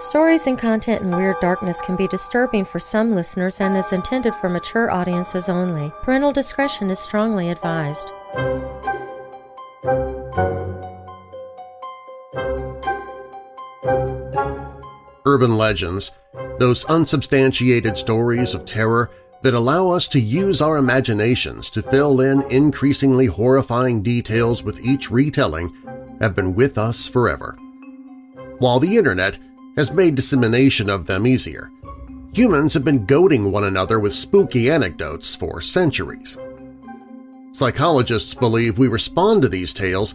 Stories and content in Weird Darkness can be disturbing for some listeners and is intended for mature audiences only. Parental discretion is strongly advised. Urban legends, those unsubstantiated stories of terror that allow us to use our imaginations to fill in increasingly horrifying details with each retelling, have been with us forever. While the Internet has made dissemination of them easier, humans have been goading one another with spooky anecdotes for centuries. Psychologists believe we respond to these tales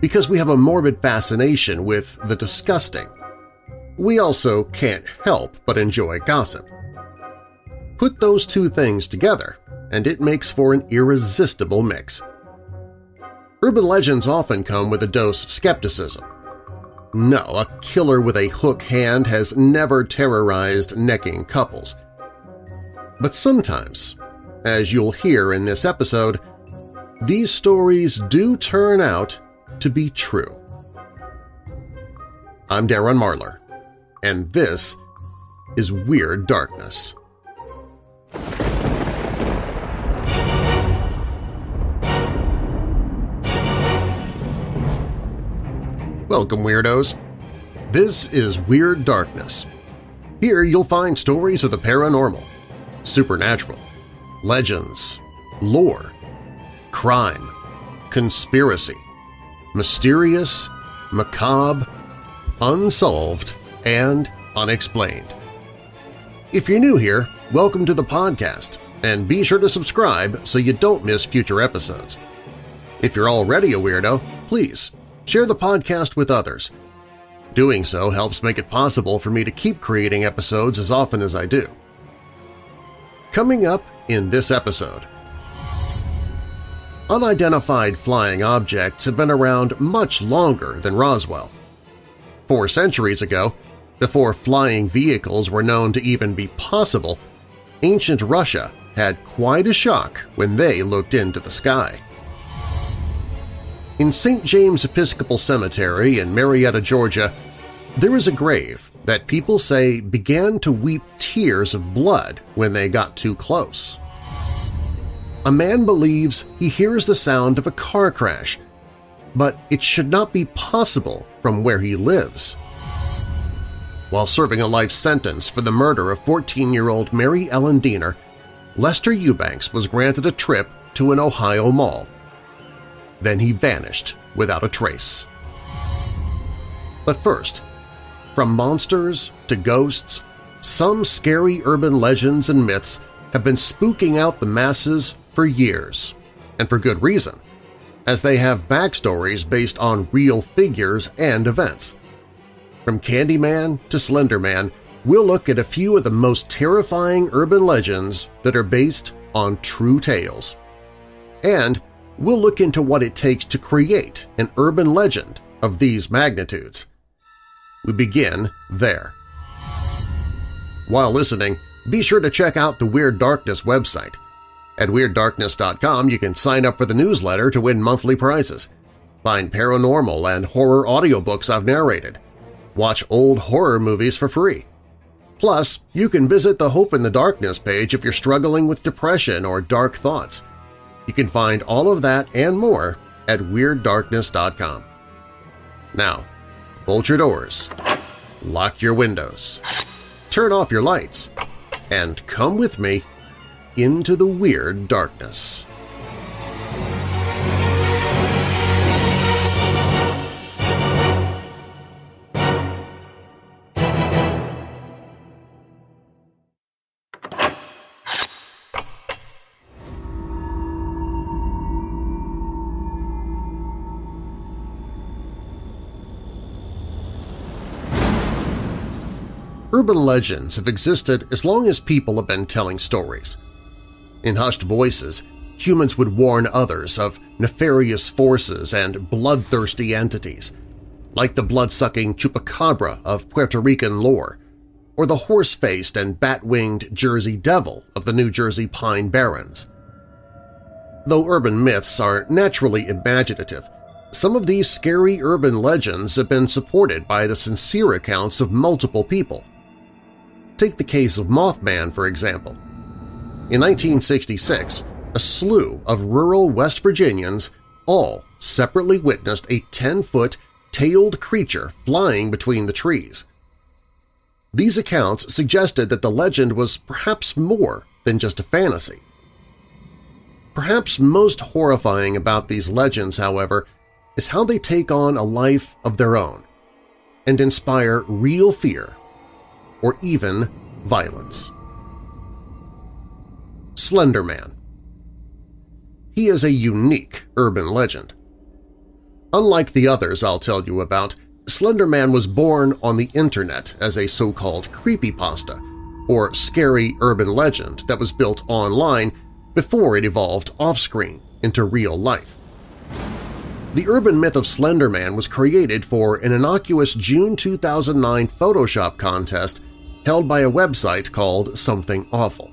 because we have a morbid fascination with the disgusting. We also can't help but enjoy gossip. Put those two things together, and it makes for an irresistible mix. Urban legends often come with a dose of skepticism. No, a killer with a hook hand has never terrorized necking couples. But sometimes, as you'll hear in this episode, these stories do turn out to be true. I'm Darren Marlar, and this is Weird Darkness. Welcome, Weirdos! This is Weird Darkness. Here you'll find stories of the paranormal, supernatural, legends, lore, crime, conspiracy, mysterious, macabre, unsolved, and unexplained. If you're new here, welcome to the podcast, and be sure to subscribe so you don't miss future episodes. If you're already a weirdo, please share the podcast with others. Doing so helps make it possible for me to keep creating episodes as often as I do. Coming up in this episode, unidentified flying objects have been around much longer than Roswell. 4 centuries ago, before flying vehicles were known to even be possible, ancient Russia had quite a shock when they looked into the sky. In St. James Episcopal Cemetery in Marietta, Georgia, there is a grave that people say began to weep tears of blood when they got too close. A man believes he hears the sound of a car crash, but it should not be possible from where he lives. While serving a life sentence for the murder of 14-year-old Mary Ellen Diener, Lester Eubanks was granted a trip to an Ohio mall. Then he vanished without a trace. But first, from monsters to ghosts, some scary urban legends and myths have been spooking out the masses for years, and for good reason, as they have backstories based on real figures and events. From Candyman to Slenderman, we'll look at a few of the most terrifying urban legends that are based on true tales. And we'll look into what it takes to create an urban legend of these magnitudes. We begin there. While listening, be sure to check out the Weird Darkness website. At WeirdDarkness.com, you can sign up for the newsletter to win monthly prizes, find paranormal and horror audiobooks I've narrated, watch old horror movies for free. Plus, you can visit the Hope in the Darkness page if you're struggling with depression or dark thoughts. You can find all of that and more at WeirdDarkness.com. Now, bolt your doors, lock your windows, turn off your lights, and come with me into the Weird Darkness. Urban legends have existed as long as people have been telling stories. In hushed voices, humans would warn others of nefarious forces and bloodthirsty entities, like the blood-sucking Chupacabra of Puerto Rican lore, or the horse-faced and bat-winged Jersey Devil of the New Jersey Pine Barrens. Though urban myths are naturally imaginative, Some of these scary urban legends have been supported by the sincere accounts of multiple people. Take the case of Mothman, for example. In 1966, a slew of rural West Virginians all separately witnessed a 10-foot, tailed creature flying between the trees. These accounts suggested that the legend was perhaps more than just a fantasy. Perhaps most horrifying about these legends, however, is how they take on a life of their own and inspire real fear or even violence. Slenderman. He is a unique urban legend. Unlike the others I'll tell you about, Slenderman was born on the internet as a so-called creepypasta, or scary urban legend that was built online before it evolved off-screen into real life. The urban myth of Slenderman was created for an innocuous June 2009 Photoshop contest held by a website called Something Awful.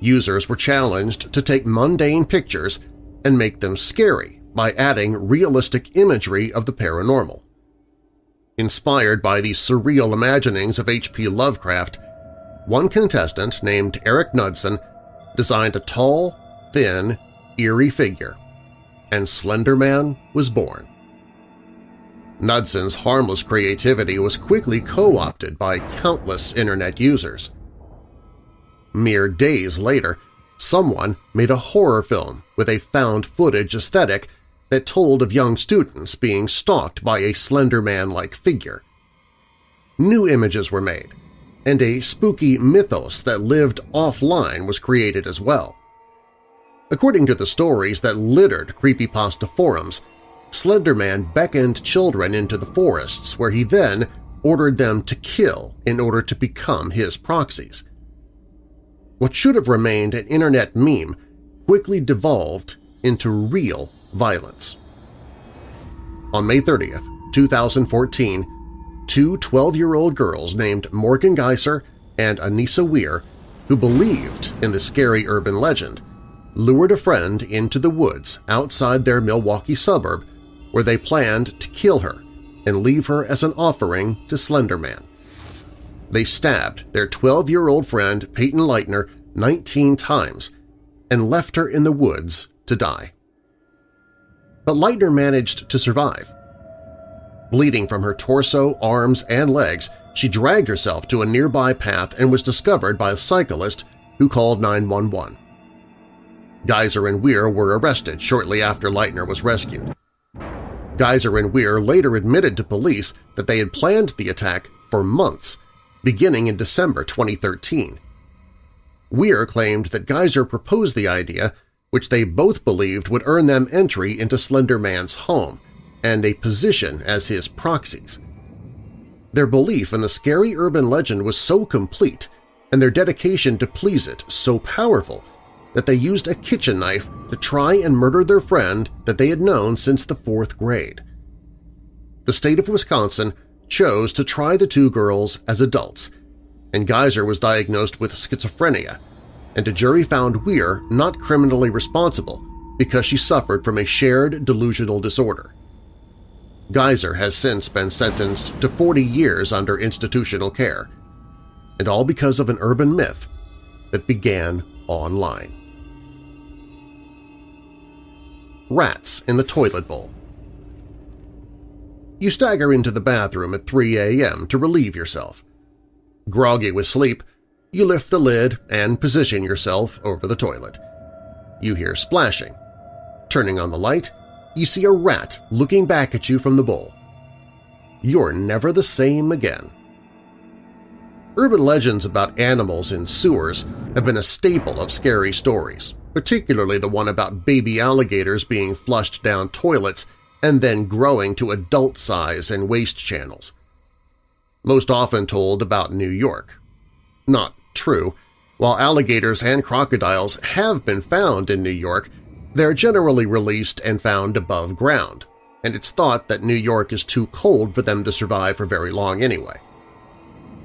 Users were challenged to take mundane pictures and make them scary by adding realistic imagery of the paranormal. Inspired by the surreal imaginings of H.P. Lovecraft, one contestant named Eric Knudsen designed a tall, thin, eerie figure, and Slenderman was born. Knudsen's harmless creativity was quickly co-opted by countless internet users. Mere days later, someone made a horror film with a found-footage aesthetic that told of young students being stalked by a Slenderman-like figure. New images were made, and a spooky mythos that lived offline was created as well. According to the stories that littered creepypasta forums, Slenderman beckoned children into the forests where he then ordered them to kill in order to become his proxies. What should have remained an internet meme quickly devolved into real violence. On May 30th, 2014, two 12-year-old girls named Morgan Geyser and Anissa Weier, who believed in the scary urban legend, lured a friend into the woods outside their Milwaukee suburb where they planned to kill her and leave her as an offering to Slenderman. They stabbed their 12-year-old friend Payton Leutner 19 times and left her in the woods to die. But Leutner managed to survive. Bleeding from her torso, arms, and legs, she dragged herself to a nearby path and was discovered by a cyclist who called 911. Geyser and Weier were arrested shortly after Leutner was rescued. Geyser and Weier later admitted to police that they had planned the attack for months, beginning in December 2013. Weier claimed that Geyser proposed the idea, which they both believed would earn them entry into Slenderman's home and a position as his proxies. Their belief in the scary urban legend was so complete and their dedication to please it so powerful that they used a kitchen knife to try and murder their friend that they had known since the fourth grade. The state of Wisconsin chose to try the two girls as adults, and Geyser was diagnosed with schizophrenia, and a jury found Weier not criminally responsible because she suffered from a shared delusional disorder. Geyser has since been sentenced to 40 years under institutional care, and all because of an urban myth that began online. Rats in the toilet bowl. You stagger into the bathroom at 3 a.m. to relieve yourself. Groggy with sleep, you lift the lid and position yourself over the toilet. You hear splashing. Turning on the light, you see a rat looking back at you from the bowl. You're never the same again. Urban legends about animals in sewers have been a staple of scary stories, particularly the one about baby alligators being flushed down toilets and then growing to adult size in waste channels. Most often told about New York. Not true. While alligators and crocodiles have been found in New York, they're generally released and found above ground, and it's thought that New York is too cold for them to survive for very long anyway.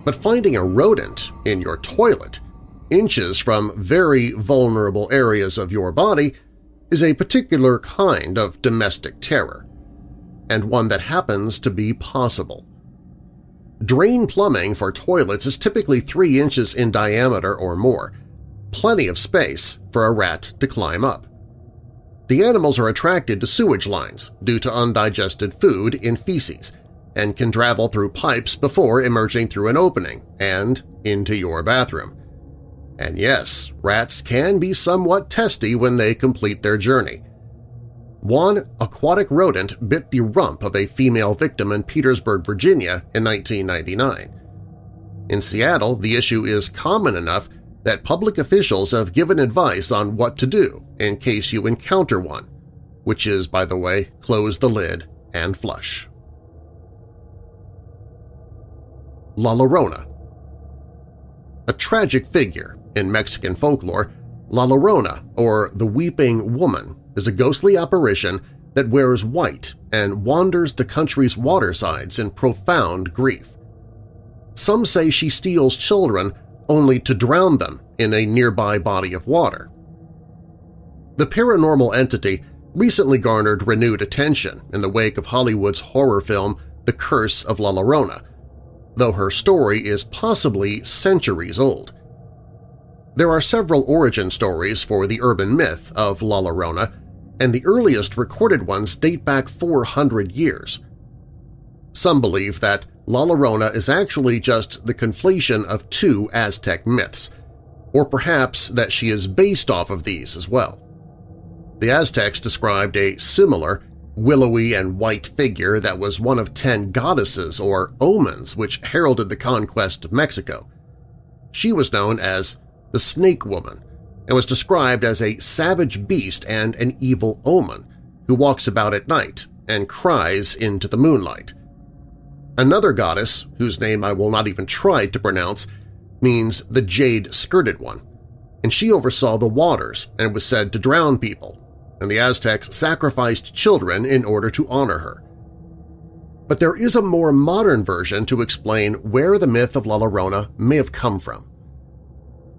But finding a rodent in your toilet, inches from very vulnerable areas of your body, is a particular kind of domestic terror. and one that happens to be possible. Drain plumbing for toilets is typically 3 inches in diameter or more, plenty of space for a rat to climb up. The animals are attracted to sewage lines due to undigested food in feces and can travel through pipes before emerging through an opening and into your bathroom. And yes, rats can be somewhat testy when they complete their journey. One aquatic rodent bit the rump of a female victim in Petersburg, Virginia in 1999. In Seattle, the issue is common enough that public officials have given advice on what to do in case you encounter one, which is, by the way, close the lid and flush. La Llorona. A tragic figure in Mexican folklore, La Llorona, or the Weeping Woman, is a ghostly apparition that wears white and wanders the country's watersides in profound grief. Some say she steals children only to drown them in a nearby body of water. The paranormal entity recently garnered renewed attention in the wake of Hollywood's horror film The Curse of La Llorona, though her story is possibly centuries old. There are several origin stories for the urban myth of La Llorona, and the earliest recorded ones date back 400 years. Some believe that La Llorona is actually just the conflation of two Aztec myths, or perhaps that she is based off of these as well. The Aztecs described a similar, willowy and white figure that was one of 10 goddesses or omens which heralded the conquest of Mexico. She was known as the Snake Woman and was described as a savage beast and an evil omen who walks about at night and cries into the moonlight. Another goddess, whose name I will not even try to pronounce, means the Jade-Skirted One, and she oversaw the waters and was said to drown people, and the Aztecs sacrificed children in order to honor her. But there is a more modern version to explain where the myth of La Llorona may have come from.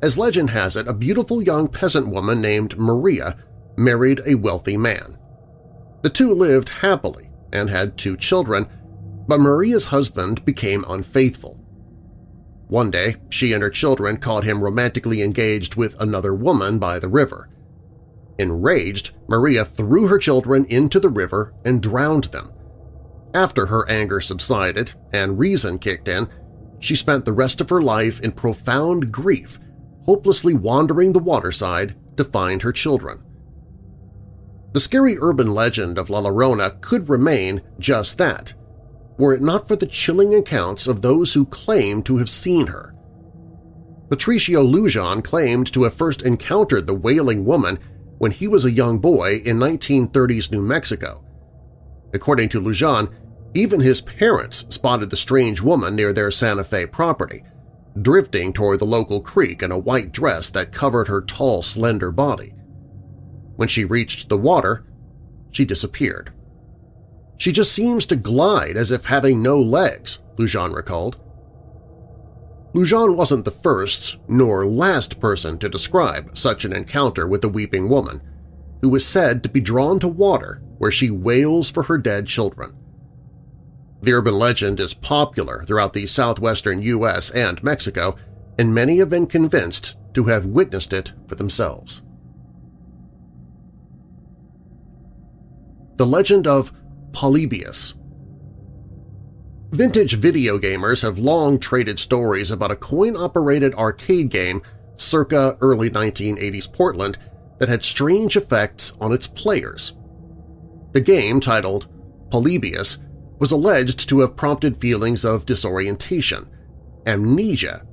As legend has it, a beautiful young peasant woman named Maria married a wealthy man. The two lived happily and had 2 children, but Maria's husband became unfaithful. One day, she and her children caught him romantically engaged with another woman by the river. Enraged, Maria threw her children into the river and drowned them. After her anger subsided and reason kicked in, she spent the rest of her life in profound grief, hopelessly wandering the waterside to find her children. The scary urban legend of La Llorona could remain just that, were it not for the chilling accounts of those who claim to have seen her. Patricio Lujan claimed to have first encountered the wailing woman when he was a young boy in 1930s New Mexico. According to Lujan, even his parents spotted the strange woman near their Santa Fe property, drifting toward the local creek in a white dress that covered her tall, slender body. When she reached the water, she disappeared. "She just seems to glide as if having no legs," Lujan recalled. Lujan wasn't the first nor last person to describe such an encounter with the Weeping Woman, who was said to be drawn to water where she wails for her dead children. The urban legend is popular throughout the southwestern U.S. and Mexico, and many have been convinced to have witnessed it for themselves. The legend of Polybius. Vintage video gamers have long traded stories about a coin-operated arcade game circa early 1980s Portland that had strange effects on its players. The game, titled Polybius, was alleged to have prompted feelings of disorientation, amnesia,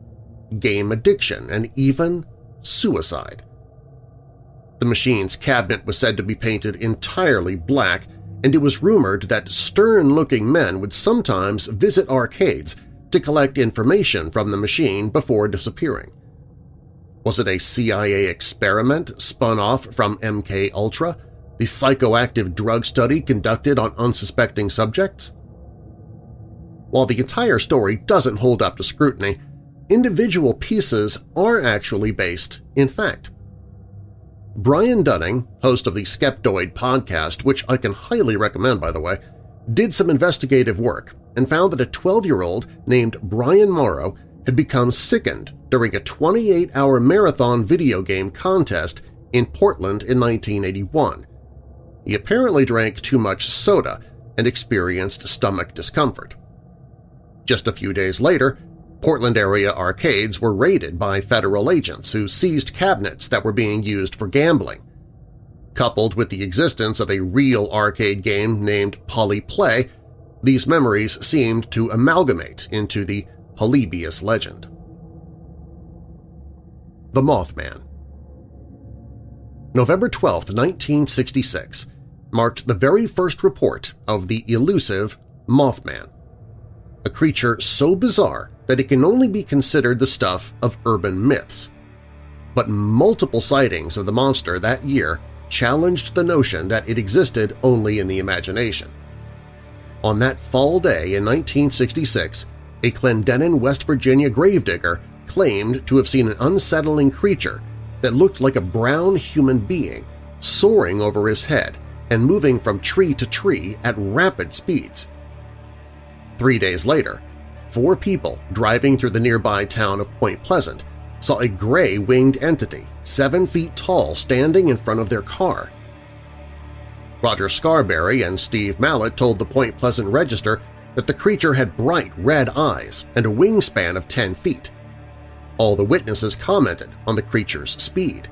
game addiction, and even suicide. The machine's cabinet was said to be painted entirely black, and it was rumored that stern-looking men would sometimes visit arcades to collect information from the machine before disappearing. Was it a CIA experiment spun off from MKUltra, the psychoactive drug study conducted on unsuspecting subjects? While the entire story doesn't hold up to scrutiny, individual pieces are actually based in fact. Brian Dunning, host of the Skeptoid podcast, which I can highly recommend, by the way, did some investigative work and found that a 12-year-old named Brian Morrow had become sickened during a 28-hour marathon video game contest in Portland in 1981. He apparently drank too much soda and experienced stomach discomfort. Just a few days later, Portland-area arcades were raided by federal agents who seized cabinets that were being used for gambling. Coupled with the existence of a real arcade game named Poly Play, these memories seemed to amalgamate into the Polybius legend. The Mothman. November 12, 1966, marked the very first report of the elusive Mothman, a creature so bizarre that it can only be considered the stuff of urban myths. But multiple sightings of the monster that year challenged the notion that it existed only in the imagination. On that fall day in 1966, a Clendenin, West Virginia gravedigger claimed to have seen an unsettling creature that looked like a brown human being soaring over his head and moving from tree to tree at rapid speeds. 3 days later, four people driving through the nearby town of Point Pleasant saw a gray winged entity 7 feet tall standing in front of their car. Roger Scarberry and Steve Mallette told the Point Pleasant Register that the creature had bright red eyes and a wingspan of 10 feet. All the witnesses commented on the creature's speed.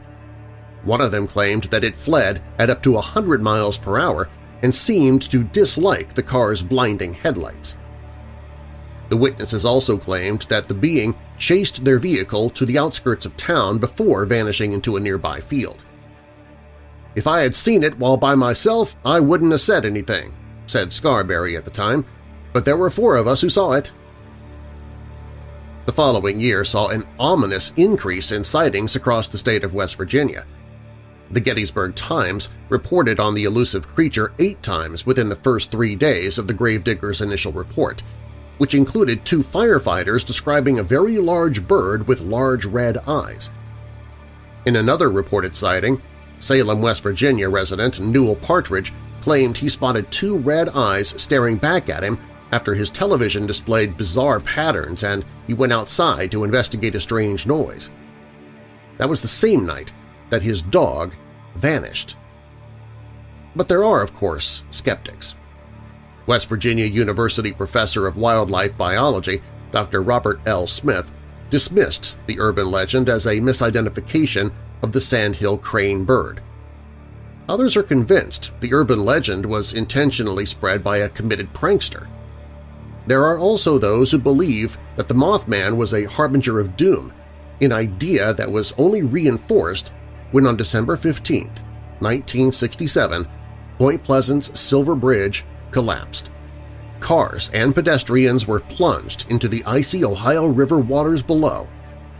One of them claimed that it fled at up to 100 miles per hour and seemed to dislike the car's blinding headlights. The witnesses also claimed that the being chased their vehicle to the outskirts of town before vanishing into a nearby field. "If I had seen it while by myself, I wouldn't have said anything," said Scarberry at the time, "but there were four of us who saw it." The following year saw an ominous increase in sightings across the state of West Virginia. The Gettysburg Times reported on the elusive creature 8 times within the first 3 days of the gravedigger's initial report, which included 2 firefighters describing a very large bird with large red eyes. In another reported sighting, Salem, West Virginia resident Newell Partridge claimed he spotted 2 red eyes staring back at him after his television displayed bizarre patterns and he went outside to investigate a strange noise. That was the same night that his dog vanished. But there are, of course, skeptics. West Virginia University professor of wildlife biology, Dr. Robert L. Smith, dismissed the urban legend as a misidentification of the sandhill crane bird. Others are convinced the urban legend was intentionally spread by a committed prankster. There are also those who believe that the Mothman was a harbinger of doom, an idea that was only reinforced when on December 15, 1967, Point Pleasant's Silver Bridge collapsed. Cars and pedestrians were plunged into the icy Ohio River waters below,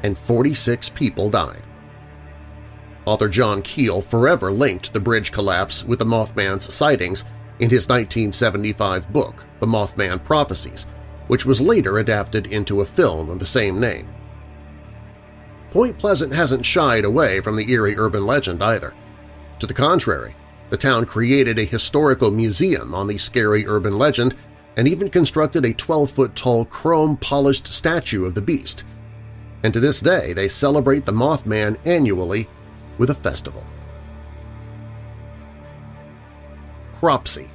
and 46 people died. Author John Keel forever linked the bridge collapse with the Mothman's sightings in his 1975 book, The Mothman Prophecies, which was later adapted into a film of the same name. Point Pleasant hasn't shied away from the eerie urban legend either. To the contrary, the town created a historical museum on the scary urban legend and even constructed a 12-foot-tall chrome-polished statue of the beast. And to this day, they celebrate the Mothman annually with a festival. Cropsey.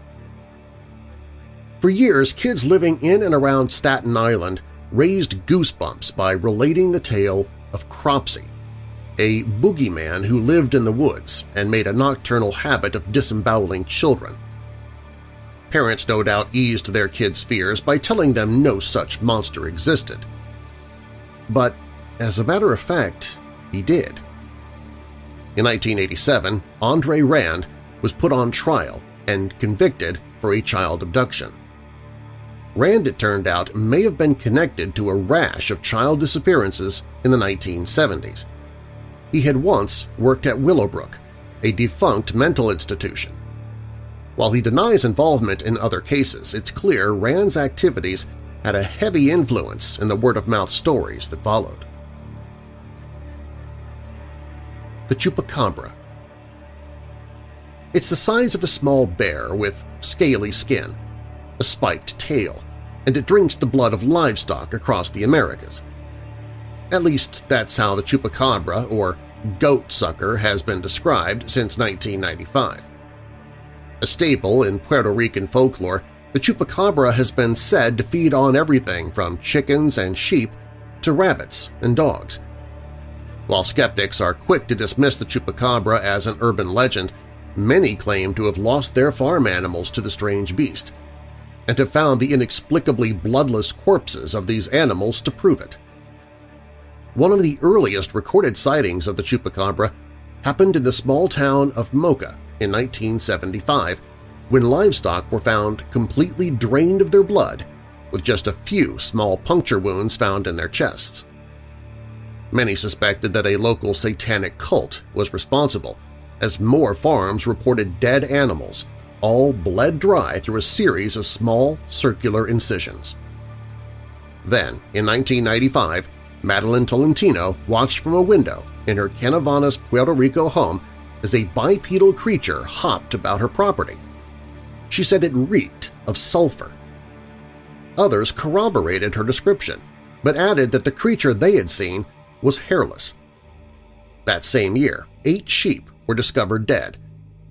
For years, kids living in and around Staten Island raised goosebumps by relating the tale of Cropsey, a boogeyman who lived in the woods and made a nocturnal habit of disemboweling children. Parents no doubt eased their kids' fears by telling them no such monster existed. But as a matter of fact, he did. In 1987, Andre Rand was put on trial and convicted for a child abduction. Rand, it turned out, may have been connected to a rash of child disappearances in the 1970s. He had once worked at Willowbrook, a defunct mental institution. While he denies involvement in other cases, it's clear Rand's activities had a heavy influence in the word-of-mouth stories that followed. The Chupacabra. It's the size of a small bear with scaly skin, a spiked tail, and it drinks the blood of livestock across the Americas. At least that's how the Chupacabra, or goat sucker, has been described since 1995. A staple in Puerto Rican folklore, the Chupacabra has been said to feed on everything from chickens and sheep to rabbits and dogs. While skeptics are quick to dismiss the Chupacabra as an urban legend, many claim to have lost their farm animals to the strange beast, and have found the inexplicably bloodless corpses of these animals to prove it. One of the earliest recorded sightings of the Chupacabra happened in the small town of Moca in 1975, when livestock were found completely drained of their blood, with just a few small puncture wounds found in their chests. Many suspected that a local satanic cult was responsible, as more farms reported dead animals, all bled dry through a series of small, circular incisions. Then, in 1995, Madeline Tolentino watched from a window in her Canavanas, Puerto Rico home as a bipedal creature hopped about her property. She said it reeked of sulfur. Others corroborated her description, but added that the creature they had seen was hairless. That same year, 8 sheep were discovered dead,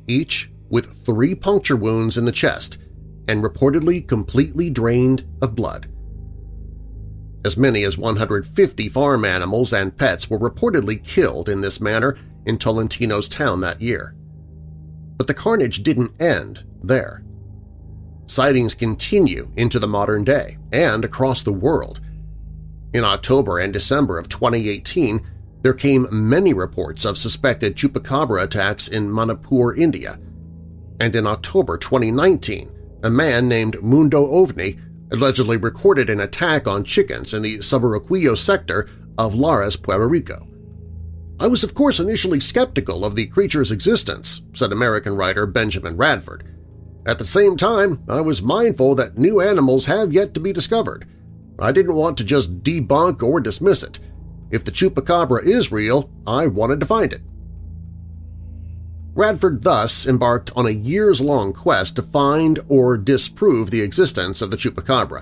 each with 3 puncture wounds in the chest and reportedly completely drained of blood. As many as 150 farm animals and pets were reportedly killed in this manner in Tolentino's town that year. But the carnage didn't end there. Sightings continue into the modern day and across the world. In October and December of 2018, there came many reports of suspected Chupacabra attacks in Manipur, India. And in October 2019, a man named Mundo Ovni allegedly recorded an attack on chickens in the Saburaquillo sector of Lares, Puerto Rico. "I was, of course, initially skeptical of the creature's existence," said American writer Benjamin Radford. "At the same time, I was mindful that new animals have yet to be discovered. I didn't want to just debunk or dismiss it. If the Chupacabra is real, I wanted to find it." Radford thus embarked on a years-long quest to find or disprove the existence of the Chupacabra.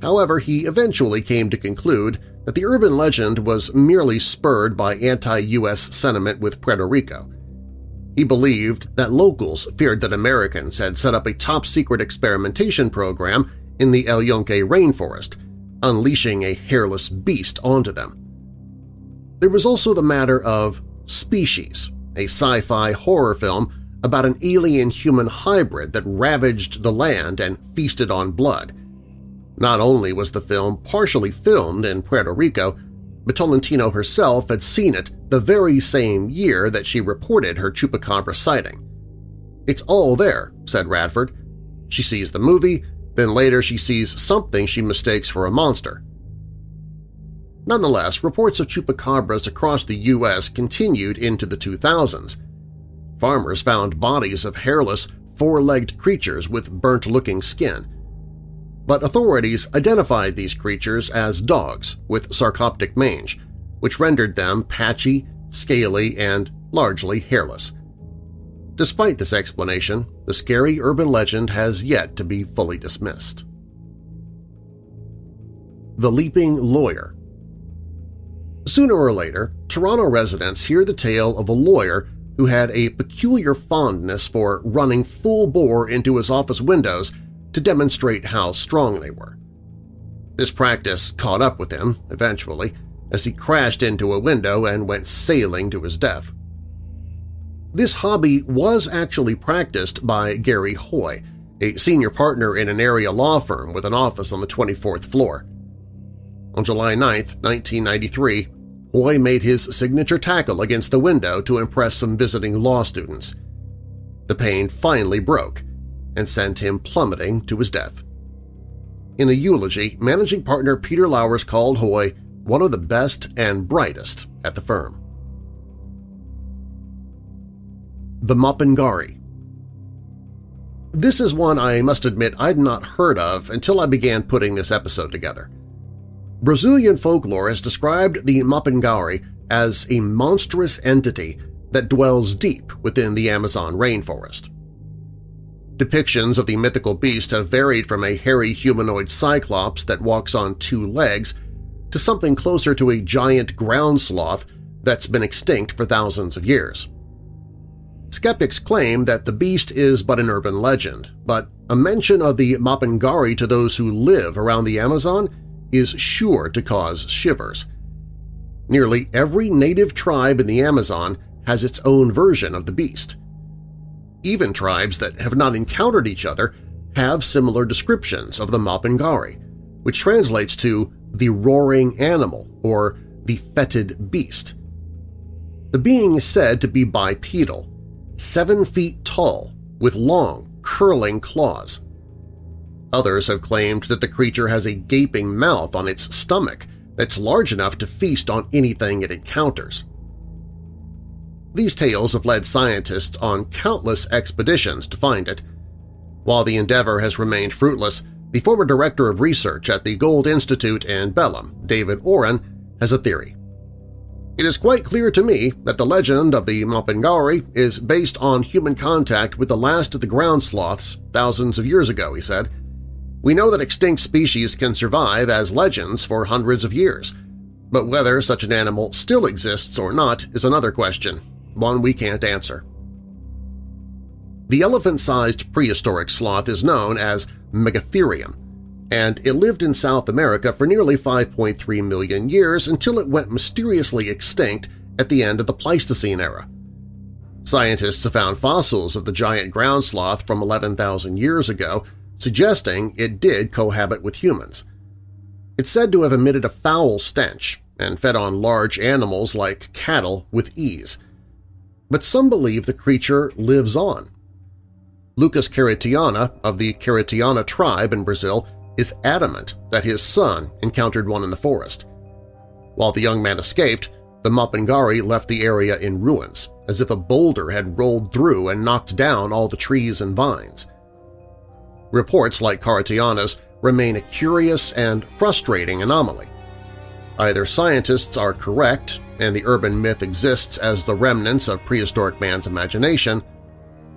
However, he eventually came to conclude that the urban legend was merely spurred by anti-U.S. sentiment with Puerto Rico. He believed that locals feared that Americans had set up a top-secret experimentation program in the El Yunque rainforest, unleashing a hairless beast onto them. There was also the matter of Species, a sci-fi horror film about an alien-human hybrid that ravaged the land and feasted on blood. Not only was the film partially filmed in Puerto Rico, but Tolentino herself had seen it the very same year that she reported her Chupacabra sighting. "It's all there," said Radford. "She sees the movie, then later she sees something she mistakes for a monster." Nonetheless, reports of Chupacabras across the U.S. continued into the 2000s. Farmers found bodies of hairless, four-legged creatures with burnt-looking skin. But authorities identified these creatures as dogs with sarcoptic mange, which rendered them patchy, scaly, and largely hairless. Despite this explanation, the scary urban legend has yet to be fully dismissed. The Leaping Lawyer. Sooner or later, Toronto residents hear the tale of a lawyer who had a peculiar fondness for running full bore into his office windows to demonstrate how strong they were. This practice caught up with him, eventually, as he crashed into a window and went sailing to his death. This hobby was actually practiced by Gary Hoy, a senior partner in an area law firm with an office on the 24th floor. On July 9, 1993, Hoy made his signature tackle against the window to impress some visiting law students. The pain finally broke and sent him plummeting to his death. In a eulogy, managing partner Peter Lowers called Hoy one of the best and brightest at the firm. The Mapinguari. This is one I must admit I'd not heard of until I began putting this episode together. Brazilian folklore has described the Mapinguari as a monstrous entity that dwells deep within the Amazon rainforest. Depictions of the mythical beast have varied from a hairy humanoid cyclops that walks on two legs to something closer to a giant ground sloth that's been extinct for thousands of years. Skeptics claim that the beast is but an urban legend, but a mention of the Mapinguari to those who live around the Amazon is sure to cause shivers. Nearly every native tribe in the Amazon has its own version of the beast. Even tribes that have not encountered each other have similar descriptions of the Mapinguari, which translates to the roaring animal or the fetid beast. The being is said to be bipedal, 7 feet tall, with long, curling claws. Others have claimed that the creature has a gaping mouth on its stomach that's large enough to feast on anything it encounters. These tales have led scientists on countless expeditions to find it. While the endeavor has remained fruitless, the former director of research at the Gold Institute in Belem, David Oren, has a theory. "It is quite clear to me that the legend of the Mapinguari is based on human contact with the last of the ground sloths thousands of years ago," he said. "We know that extinct species can survive as legends for hundreds of years, but whether such an animal still exists or not is another question, one we can't answer." The elephant-sized prehistoric sloth is known as Megatherium, and it lived in South America for nearly 5.3 million years until it went mysteriously extinct at the end of the Pleistocene era. Scientists have found fossils of the giant ground sloth from 11,000 years ago, suggesting it did cohabit with humans. It's said to have emitted a foul stench and fed on large animals like cattle with ease. But some believe the creature lives on. Lucas Caritiana of the Caritiana tribe in Brazil is adamant that his son encountered one in the forest. While the young man escaped, the Mapinguari left the area in ruins, as if a boulder had rolled through and knocked down all the trees and vines. Reports like Caritiana's remain a curious and frustrating anomaly. Either scientists are correct and the urban myth exists as the remnants of prehistoric man's imagination,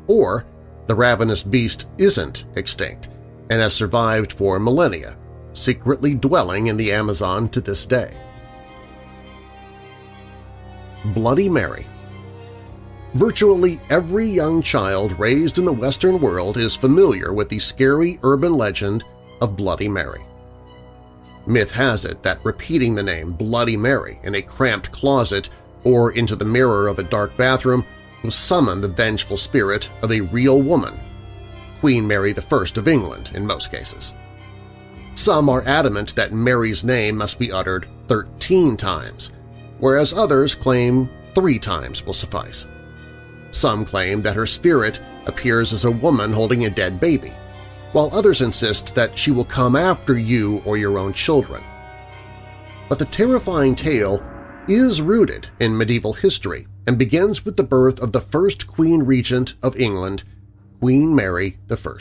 or the ravenous beast isn't extinct and has survived for millennia, secretly dwelling in the Amazon to this day. Bloody Mary. Virtually every young child raised in the Western world is familiar with the scary urban legend of Bloody Mary. Myth has it that repeating the name Bloody Mary in a cramped closet or into the mirror of a dark bathroom will summon the vengeful spirit of a real woman, Queen Mary I of England in most cases. Some are adamant that Mary's name must be uttered 13 times, whereas others claim 3 times will suffice. Some claim that her spirit appears as a woman holding a dead baby, while others insist that she will come after you or your own children. But the terrifying tale is rooted in medieval history and begins with the birth of the first Queen Regent of England, Queen Mary I.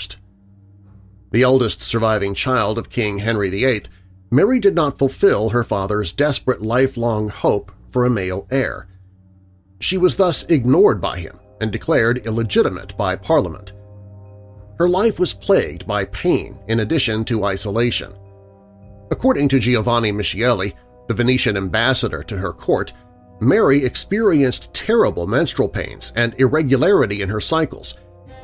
The eldest surviving child of King Henry VIII, Mary did not fulfill her father's desperate lifelong hope for a male heir. She was thus ignored by him and declared illegitimate by Parliament. Her life was plagued by pain in addition to isolation. According to Giovanni Michieli, the Venetian ambassador to her court, Mary experienced terrible menstrual pains and irregularity in her cycles,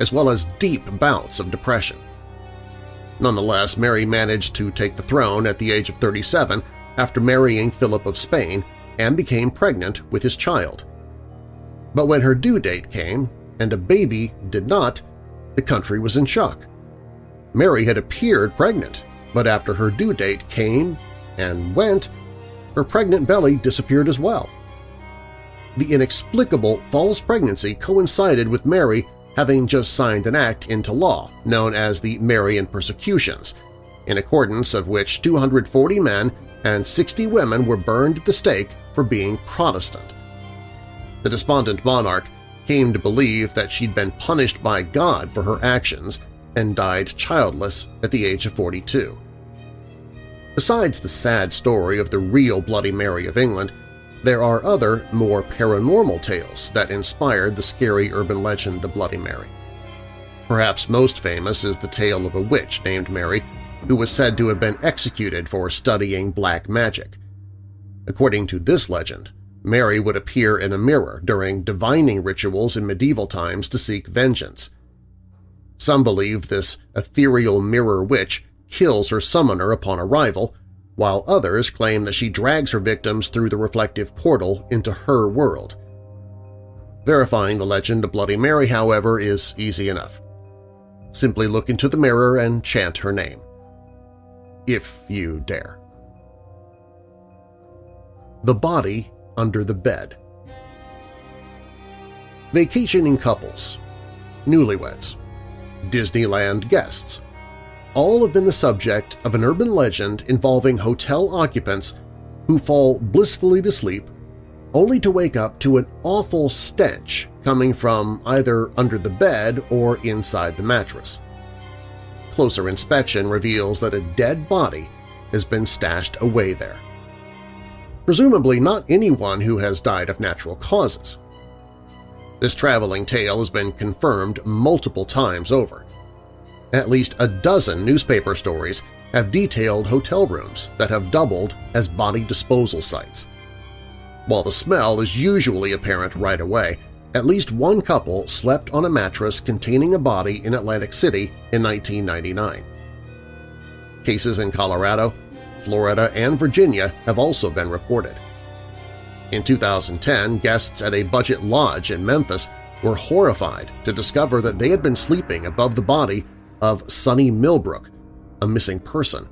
as well as deep bouts of depression. Nonetheless, Mary managed to take the throne at the age of 37 after marrying Philip of Spain and became pregnant with his child. But when her due date came, and a baby did not, the country was in shock. Mary had appeared pregnant, but after her due date came and went, her pregnant belly disappeared as well. The inexplicable false pregnancy coincided with Mary having just signed an act into law known as the Marian Persecutions, in accordance of which 240 men and 60 women were burned at the stake for being Protestant. The despondent monarch came to believe that she'd been punished by God for her actions and died childless at the age of 42. Besides the sad story of the real Bloody Mary of England, there are other, more paranormal tales that inspired the scary urban legend of Bloody Mary. Perhaps most famous is the tale of a witch named Mary who was said to have been executed for studying black magic. According to this legend, Mary would appear in a mirror during divining rituals in medieval times to seek vengeance. Some believe this ethereal mirror witch kills her summoner upon arrival, while others claim that she drags her victims through the reflective portal into her world. Verifying the legend of Bloody Mary, however, is easy enough. Simply look into the mirror and chant her name. If you dare. The body under the bed. Vacationing couples, newlyweds, Disneyland guests, all have been the subject of an urban legend involving hotel occupants who fall blissfully to sleep only to wake up to an awful stench coming from either under the bed or inside the mattress. Closer inspection reveals that a dead body has been stashed away there. Presumably not anyone who has died of natural causes. This traveling tale has been confirmed multiple times over. At least a dozen newspaper stories have detailed hotel rooms that have doubled as body disposal sites. While the smell is usually apparent right away, at least one couple slept on a mattress containing a body in Atlantic City in 1999. Cases in Colorado, Florida, and Virginia have also been reported. In 2010, guests at a budget lodge in Memphis were horrified to discover that they had been sleeping above the body of Sonny Millbrook, a missing person.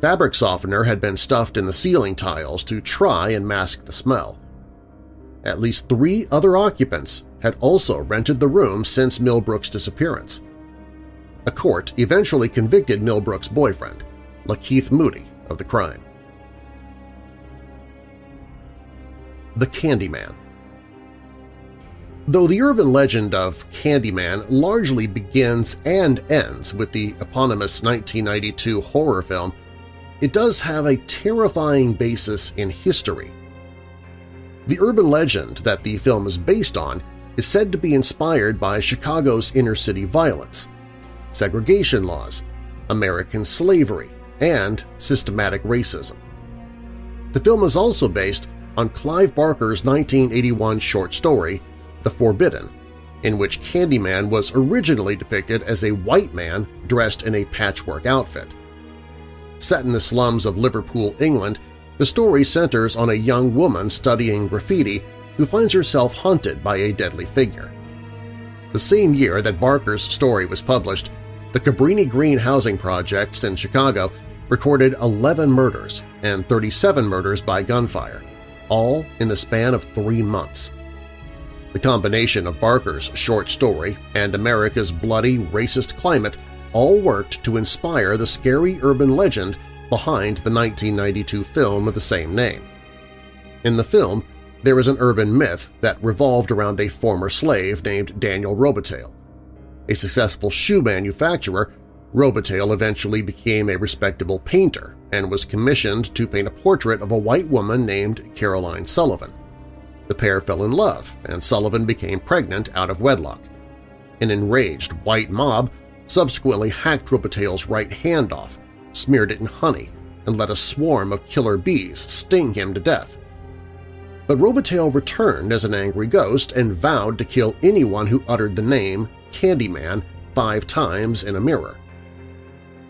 Fabric softener had been stuffed in the ceiling tiles to try and mask the smell. At least three other occupants had also rented the room since Millbrook's disappearance. A court eventually convicted Millbrook's boyfriend, Lakeith Moody, of the crime. The Candyman. Though the urban legend of Candyman largely begins and ends with the eponymous 1992 horror film, it does have a terrifying basis in history. The urban legend that the film is based on is said to be inspired by Chicago's inner-city violence, segregation laws, American slavery, and systematic racism. The film is also based on Clive Barker's 1981 short story, The Forbidden, in which Candyman was originally depicted as a white man dressed in a patchwork outfit. Set in the slums of Liverpool, England, the story centers on a young woman studying graffiti who finds herself haunted by a deadly figure. The same year that Barker's story was published, the Cabrini-Green housing projects in Chicago recorded 11 murders and 37 murders by gunfire, all in the span of 3 months. The combination of Barker's short story and America's bloody, racist climate all worked to inspire the scary urban legend behind the 1992 film of the same name. In the film, there is an urban myth that revolved around a former slave named Daniel Robitaille. A successful shoe manufacturer, Robitaille eventually became a respectable painter and was commissioned to paint a portrait of a white woman named Caroline Sullivan. The pair fell in love, and Sullivan became pregnant out of wedlock. An enraged white mob subsequently hacked Robitaille's right hand off, smeared it in honey, and let a swarm of killer bees sting him to death. But Robitaille returned as an angry ghost and vowed to kill anyone who uttered the name Candyman 5 times in a mirror.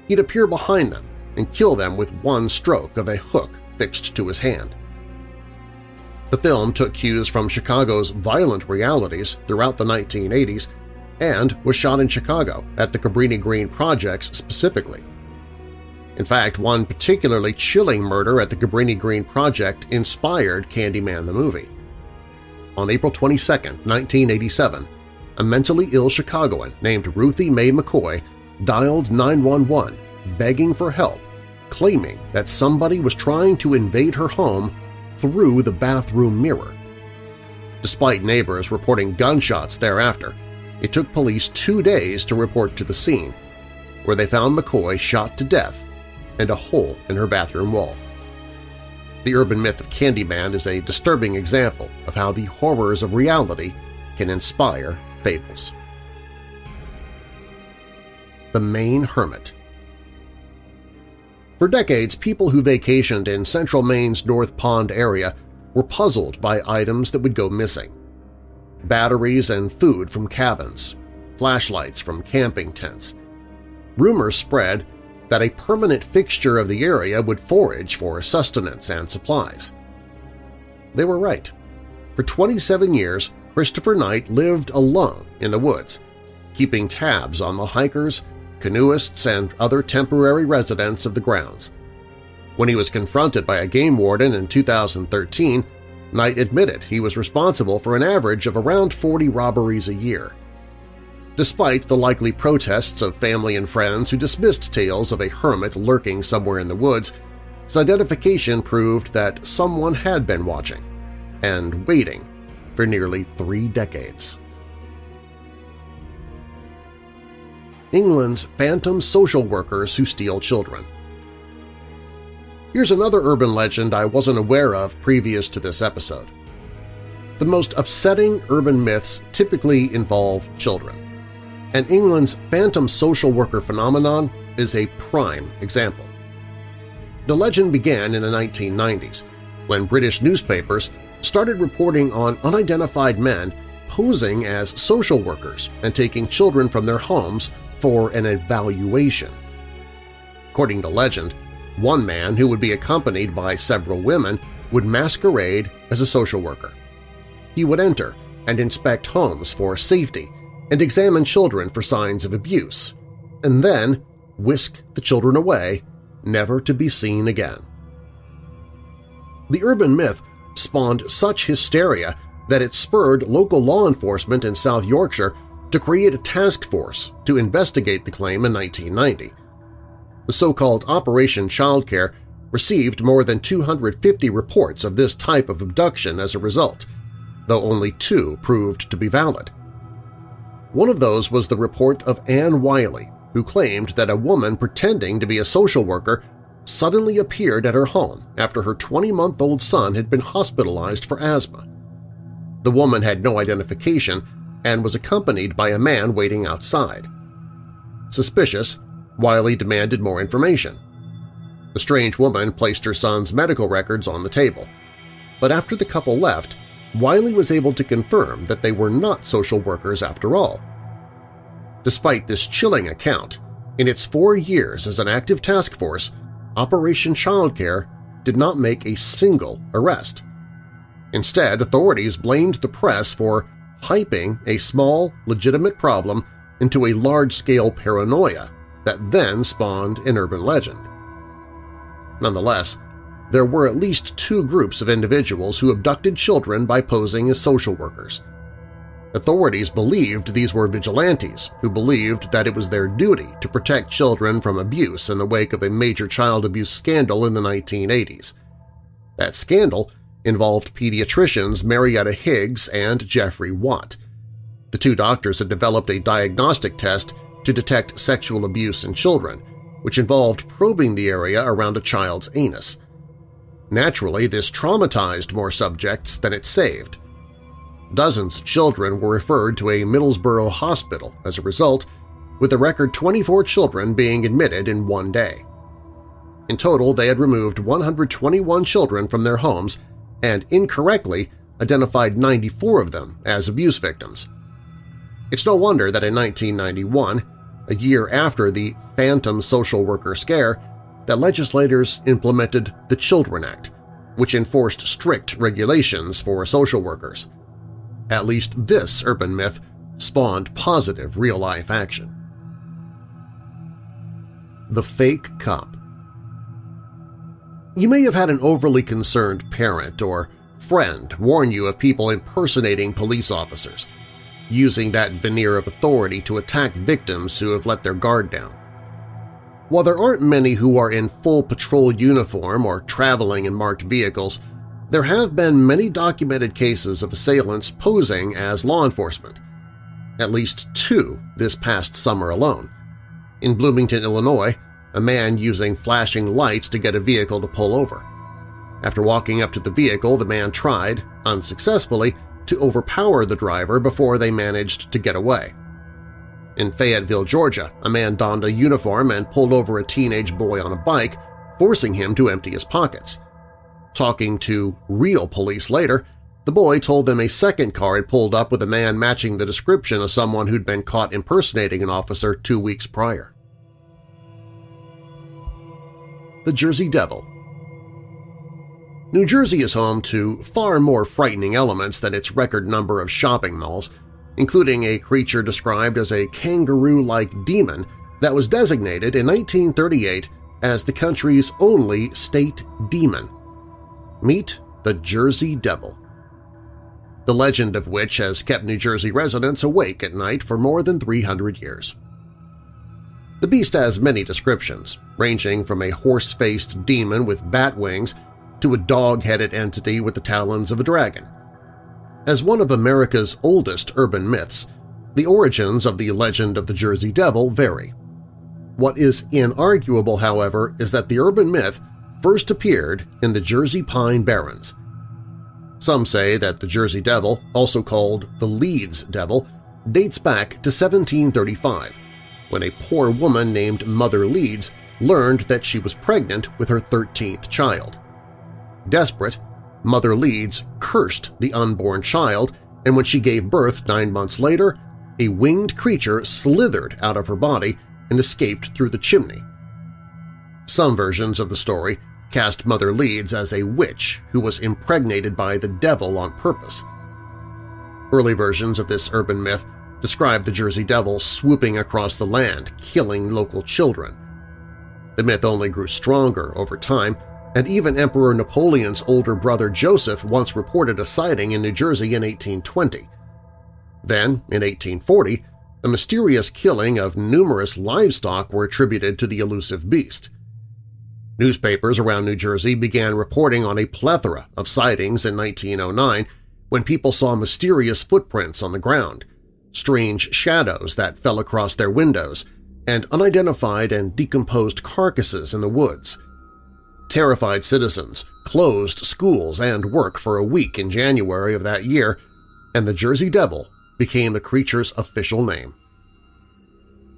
He'd appear behind them and kill them with one stroke of a hook fixed to his hand. The film took cues from Chicago's violent realities throughout the 1980s and was shot in Chicago at the Cabrini-Green projects specifically. In fact, one particularly chilling murder at the Cabrini-Green project inspired Candyman the movie. On April 22, 1987, a mentally ill Chicagoan named Ruthie Mae McCoy dialed 911 begging for help, claiming that somebody was trying to invade her home through the bathroom mirror. Despite neighbors reporting gunshots thereafter, it took police 2 days to report to the scene, where they found McCoy shot to death and a hole in her bathroom wall. The urban myth of Candyman is a disturbing example of how the horrors of reality can inspire fables. the Maine Hermit. For decades, people who vacationed in central Maine's North Pond area were puzzled by items that would go missing. Batteries and food from cabins, flashlights from camping tents. Rumors spread that a permanent fixture of the area would forage for sustenance and supplies. They were right. For 27 years, Christopher Knight lived alone in the woods, keeping tabs on the hikers, canoeists, and other temporary residents of the grounds. When he was confronted by a game warden in 2013, Knight admitted he was responsible for an average of around 40 robberies a year. Despite the likely protests of family and friends who dismissed tales of a hermit lurking somewhere in the woods, his identification proved that someone had been watching and waiting for nearly 3 decades. England's phantom social workers who steal children. Here's another urban legend I wasn't aware of previous to this episode. The most upsetting urban myths typically involve children, and England's phantom social worker phenomenon is a prime example. The legend began in the 1990s, when British newspapers started reporting on unidentified men posing as social workers and taking children from their homes for an evaluation. According to legend, one man who would be accompanied by several women would masquerade as a social worker. He would enter and inspect homes for safety and examine children for signs of abuse, and then whisk the children away, never to be seen again. The urban myth spawned such hysteria that it spurred local law enforcement in South Yorkshire to create a task force to investigate the claim in 1990. The so-called Operation Childcare received more than 250 reports of this type of abduction as a result, though only 2 proved to be valid. One of those was the report of Anne Wiley, who claimed that a woman pretending to be a social worker suddenly appeared at her home after her 20-month-old son had been hospitalized for asthma. The woman had no identification and was accompanied by a man waiting outside. Suspicious, Wiley demanded more information. The strange woman placed her son's medical records on the table, but after the couple left, Wiley was able to confirm that they were not social workers after all. Despite this chilling account, in its 4 years as an active task force, Operation Childcare did not make a single arrest. Instead, authorities blamed the press for hyping a small, legitimate problem into a large-scale paranoia that then spawned an urban legend. Nonetheless, there were at least 2 groups of individuals who abducted children by posing as social workers. Authorities believed these were vigilantes who believed that it was their duty to protect children from abuse in the wake of a major child abuse scandal in the 1980s. That scandal involved pediatricians Marietta Higgs and Jeffrey Watt. The 2 doctors had developed a diagnostic test to detect sexual abuse in children, which involved probing the area around a child's anus. Naturally, this traumatized more subjects than it saved. Dozens of children were referred to a Middlesbrough hospital as a result, with a record 24 children being admitted in one day. In total, they had removed 121 children from their homes and incorrectly identified 94 of them as abuse victims. It's no wonder that in 1991, a year after the phantom social worker scare, that legislators implemented the Children Act, which enforced strict regulations for social workers. At least this urban myth spawned positive real-life action. The Fake Cop. You may have had an overly concerned parent or friend warn you of people impersonating police officers, using that veneer of authority to attack victims who have let their guard down. While there aren't many who are in full patrol uniform or traveling in marked vehicles, there have been many documented cases of assailants posing as law enforcement, at least 2 this past summer alone. In Bloomington, Illinois, a man using flashing lights to get a vehicle to pull over. After walking up to the vehicle, the man tried, unsuccessfully, to overpower the driver before they managed to get away. In Fayetteville, Georgia, a man donned a uniform and pulled over a teenage boy on a bike, forcing him to empty his pockets. Talking to real police later, the boy told them a second car had pulled up with a man matching the description of someone who'd been caught impersonating an officer 2 weeks prior. The Jersey Devil. New Jersey is home to far more frightening elements than its record number of shopping malls, including a creature described as a kangaroo-like demon that was designated in 1938 as the country's only state demon. Meet the Jersey Devil, the legend of which has kept New Jersey residents awake at night for more than 300 years. The beast has many descriptions, ranging from a horse-faced demon with bat wings to a dog-headed entity with the talons of a dragon. As one of America's oldest urban myths, the origins of the legend of the Jersey Devil vary. What is inarguable, however, is that the urban myth first appeared in the Jersey Pine Barrens. Some say that the Jersey Devil, also called the Leeds Devil, dates back to 1735, when a poor woman named Mother Leeds learned that she was pregnant with her 13th child. Desperate, Mother Leeds cursed the unborn child, and when she gave birth 9 months later, a winged creature slithered out of her body and escaped through the chimney. Some versions of the story cast Mother Leeds as a witch who was impregnated by the devil on purpose. Early versions of this urban myth describe the Jersey Devil swooping across the land, killing local children. The myth only grew stronger over time, and even Emperor Napoleon's older brother Joseph once reported a sighting in New Jersey in 1820. Then, in 1840, the mysterious killing of numerous livestock were attributed to the elusive beast. Newspapers around New Jersey began reporting on a plethora of sightings in 1909 when people saw mysterious footprints on the ground, strange shadows that fell across their windows, and unidentified and decomposed carcasses in the woods. Terrified citizens closed schools and work for a week in January of that year, and the Jersey Devil became the creature's official name.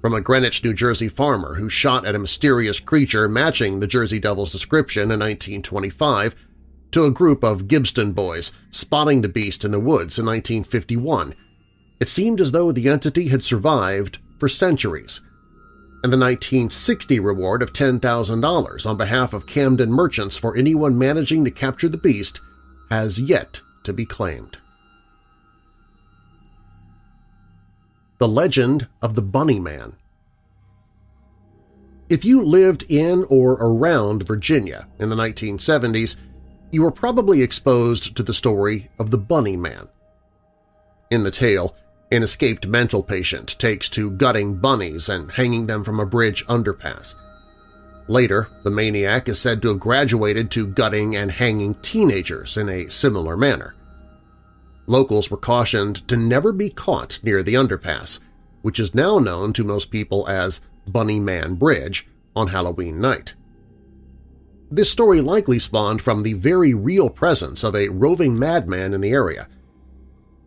From a Greenwich, New Jersey farmer who shot at a mysterious creature matching the Jersey Devil's description in 1925 to a group of Gibston boys spotting the beast in the woods in 1951, it seemed as though the entity had survived for centuries, and the 1960 reward of $10,000 on behalf of Camden merchants for anyone managing to capture the beast has yet to be claimed. The Legend of the Bunny Man. If you lived in or around Virginia in the 1970s, you were probably exposed to the story of the Bunny Man. In the tale, an escaped mental patient takes to gutting bunnies and hanging them from a bridge underpass. Later, the maniac is said to have graduated to gutting and hanging teenagers in a similar manner. Locals were cautioned to never be caught near the underpass, which is now known to most people as Bunny Man Bridge, on Halloween night. This story likely spawned from the very real presence of a roving madman in the area.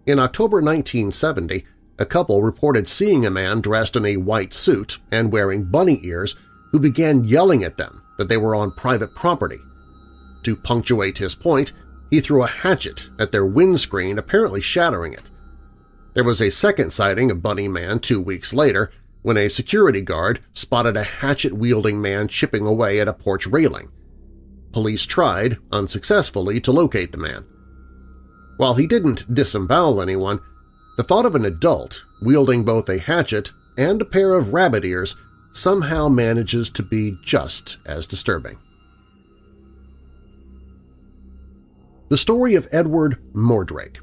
In October 1970, a couple reported seeing a man dressed in a white suit and wearing bunny ears who began yelling at them that they were on private property. To punctuate his point, he threw a hatchet at their windscreen, apparently shattering it. There was a second sighting of Bunny Man 2 weeks later when a security guard spotted a hatchet-wielding man chipping away at a porch railing. Police tried, unsuccessfully, to locate the man. While he didn't disembowel anyone, the thought of an adult wielding both a hatchet and a pair of rabbit ears somehow manages to be just as disturbing. The story of Edward Mordrake.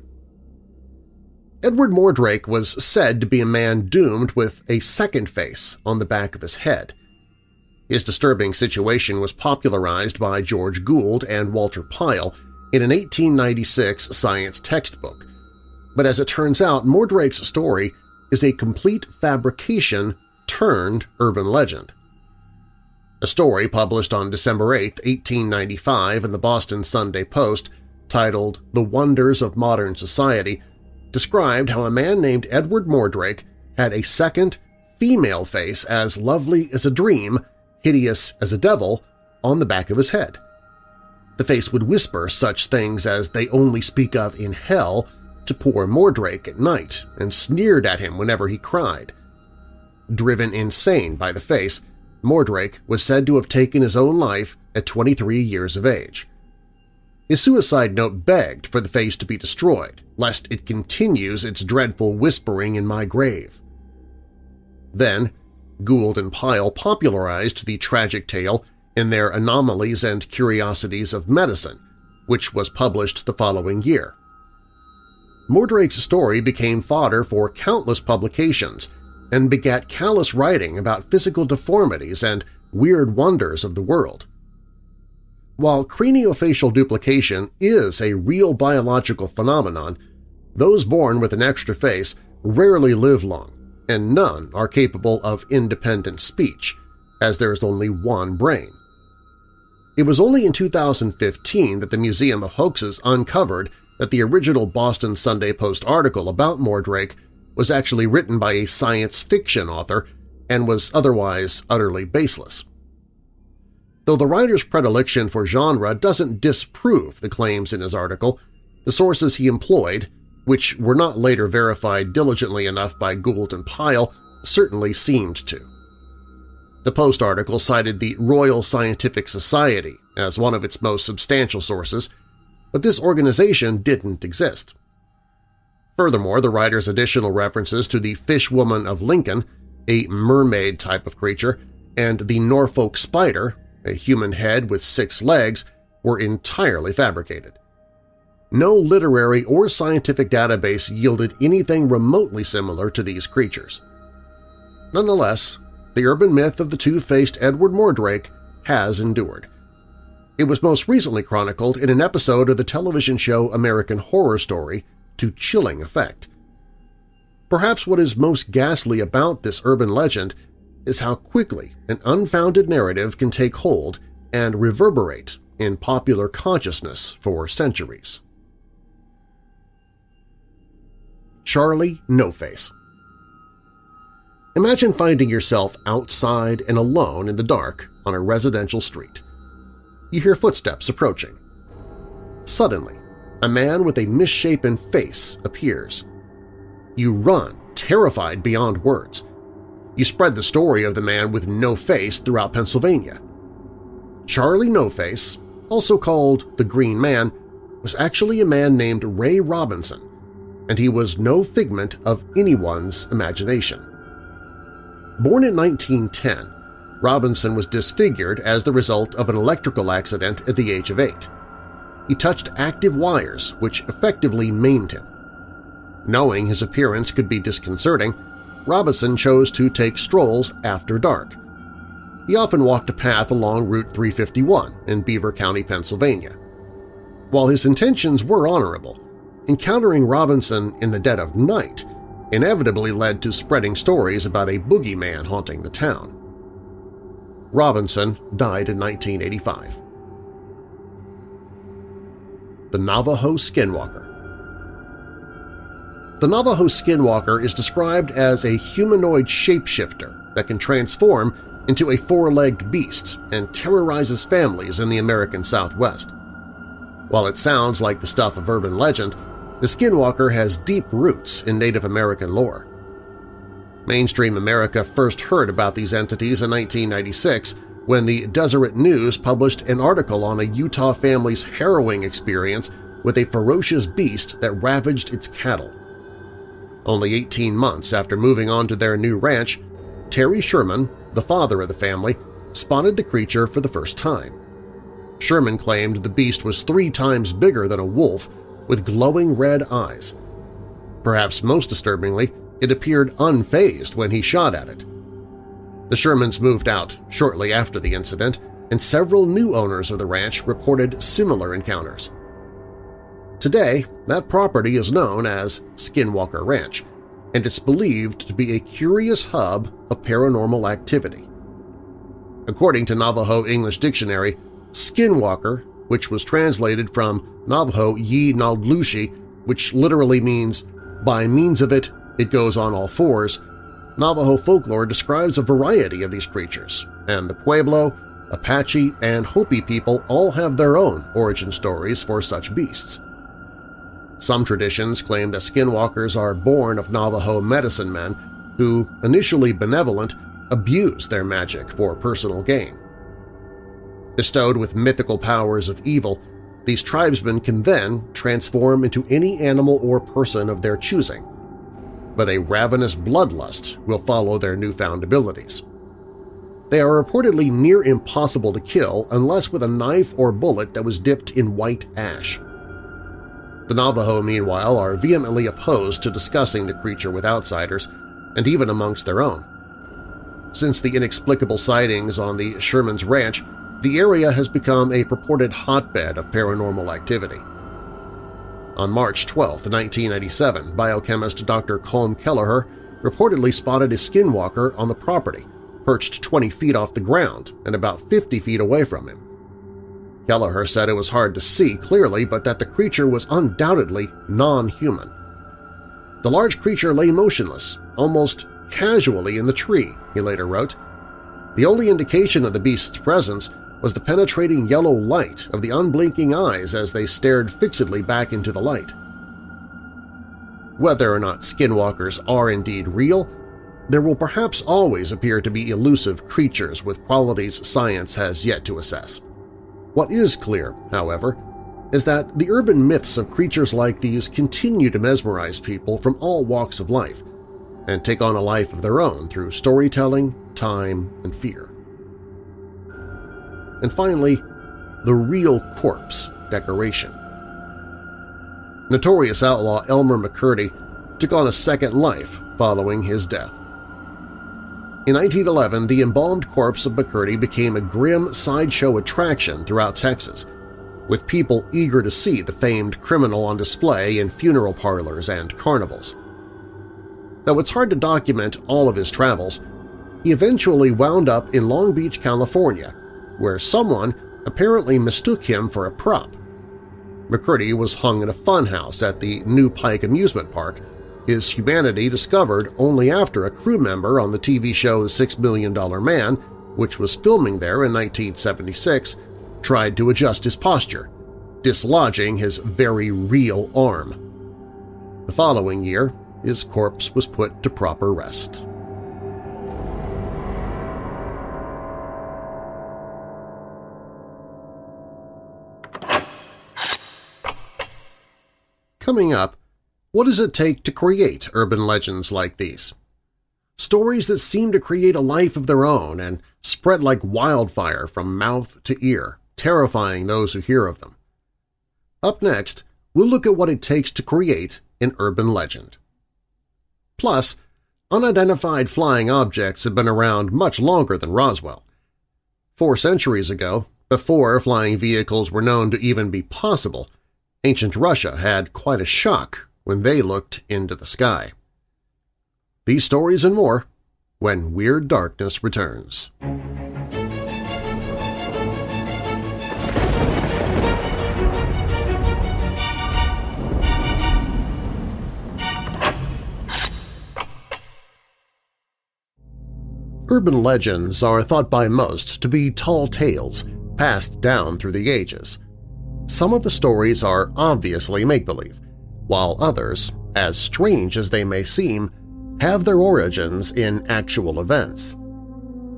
Edward Mordrake was said to be a man doomed with a second face on the back of his head. His disturbing situation was popularized by George Gould and Walter Pyle in an 1896 science textbook, but as it turns out, Mordrake's story is a complete fabrication turned urban legend. A story published on December 8, 1895 in the Boston Sunday Post, titled The Wonders of Modern Society, described how a man named Edward Mordrake had a second, female face as lovely as a dream, hideous as a devil, on the back of his head. The face would whisper such things as they only speak of in hell to poor Mordrake at night and sneered at him whenever he cried. Driven insane by the face, Mordrake was said to have taken his own life at 23 years of age. His suicide note begged for the face to be destroyed, lest it continues its dreadful whispering in my grave. Then, Gould and Pyle popularized the tragic tale in their Anomalies and Curiosities of Medicine, which was published the following year. Mordrake's story became fodder for countless publications and begat callous writing about physical deformities and weird wonders of the world. While craniofacial duplication is a real biological phenomenon, those born with an extra face rarely live long, and none are capable of independent speech, as there is only one brain. It was only in 2015 that the Museum of Hoaxes uncovered that the original Boston Sunday Post article about Mordrake was actually written by a science fiction author and was otherwise utterly baseless. Though the writer's predilection for genre doesn't disprove the claims in his article, the sources he employed, which were not later verified diligently enough by Gould and Pyle, certainly seemed to. The Post article cited the Royal Scientific Society as one of its most substantial sources, but this organization didn't exist. Furthermore, the writer's additional references to the Fish Woman of Lincoln, a mermaid type of creature, and the Norfolk Spider, a human head with 6 legs, were entirely fabricated. No literary or scientific database yielded anything remotely similar to these creatures. Nonetheless, the urban myth of the two-faced Edward Mordrake has endured. It was most recently chronicled in an episode of the television show American Horror Story, to chilling effect. Perhaps what is most ghastly about this urban legend is how quickly an unfounded narrative can take hold and reverberate in popular consciousness for centuries. Charlie No Face. Imagine finding yourself outside and alone in the dark on a residential street. You hear footsteps approaching. Suddenly, a man with a misshapen face appears. You run, terrified beyond words. You spread the story of the man with no face throughout Pennsylvania. Charlie No Face, also called the Green Man, was actually a man named Ray Robinson, and he was no figment of anyone's imagination. Born in 1910, Robinson was disfigured as the result of an electrical accident at the age of 8. He touched active wires, which effectively maimed him. Knowing his appearance could be disconcerting, Robinson chose to take strolls after dark. He often walked a path along Route 351 in Beaver County, Pennsylvania. While his intentions were honorable, encountering Robinson in the dead of night inevitably led to spreading stories about a boogeyman haunting the town. Robinson died in 1985. The Navajo Skinwalker. The Navajo Skinwalker is described as a humanoid shapeshifter that can transform into a 4-legged beast and terrorizes families in the American Southwest. While it sounds like the stuff of urban legend, the Skinwalker has deep roots in Native American lore. Mainstream America first heard about these entities in 1996 when the Deseret News published an article on a Utah family's harrowing experience with a ferocious beast that ravaged its cattle. Only 18 months after moving on to their new ranch, Terry Sherman, the father of the family, spotted the creature for the first time. Sherman claimed the beast was 3 times bigger than a wolf with glowing red eyes. Perhaps most disturbingly, it appeared unfazed when he shot at it. The Shermans moved out shortly after the incident, and several new owners of the ranch reported similar encounters. Today, that property is known as Skinwalker Ranch, and it's believed to be a curious hub of paranormal activity. According to Navajo English Dictionary, Skinwalker, which was translated from Navajo Yi Naldlushi, which literally means, by means of it, it goes on all fours, Navajo folklore describes a variety of these creatures, and the Pueblo, Apache, and Hopi people all have their own origin stories for such beasts. Some traditions claim that skinwalkers are born of Navajo medicine men who, initially benevolent, abuse their magic for personal gain. Bestowed with mythical powers of evil, these tribesmen can then transform into any animal or person of their choosing, but a ravenous bloodlust will follow their newfound abilities. They are reportedly near impossible to kill unless with a knife or bullet that was dipped in white ash. The Navajo, meanwhile, are vehemently opposed to discussing the creature with outsiders, and even amongst their own. Since the inexplicable sightings on the Sherman's Ranch, the area has become a purported hotbed of paranormal activity. On March 12, 1987, biochemist Dr. Colm Kelleher reportedly spotted a skinwalker on the property, perched 20 feet off the ground and about 50 feet away from him. Kelleher said it was hard to see clearly, but that the creature was undoubtedly non-human. The large creature lay motionless, almost casually in the tree, he later wrote. The only indication of the beast's presence was the penetrating yellow light of the unblinking eyes as they stared fixedly back into the light. Whether or not skinwalkers are indeed real, there will perhaps always appear to be elusive creatures with qualities science has yet to assess. What is clear, however, is that the urban myths of creatures like these continue to mesmerize people from all walks of life and take on a life of their own through storytelling, time, and fear. And finally, the real corpse decoration. Notorious outlaw Elmer McCurdy took on a second life following his death. In 1911, the embalmed corpse of McCurdy became a grim sideshow attraction throughout Texas, with people eager to see the famed criminal on display in funeral parlors and carnivals. Though it's hard to document all of his travels, he eventually wound up in Long Beach, California, where someone apparently mistook him for a prop. McCurdy was hung in a funhouse at the New Pike Amusement Park, his humanity discovered only after a crew member on the TV show The $6 Million Man, which was filming there in 1976, tried to adjust his posture, dislodging his very real arm. The following year, his corpse was put to proper rest. Coming up, what does it take to create urban legends like these? Stories that seem to create a life of their own and spread like wildfire from mouth to ear, terrifying those who hear of them. Up next, we'll look at what it takes to create an urban legend. Plus, unidentified flying objects have been around much longer than Roswell. 4 centuries ago, before flying vehicles were known to even be possible, ancient Russia had quite a shock when they looked into the sky. These stories and more when Weird Darkness returns. Urban legends are thought by most to be tall tales passed down through the ages. Some of the stories are obviously make-believe, while others, as strange as they may seem, have their origins in actual events.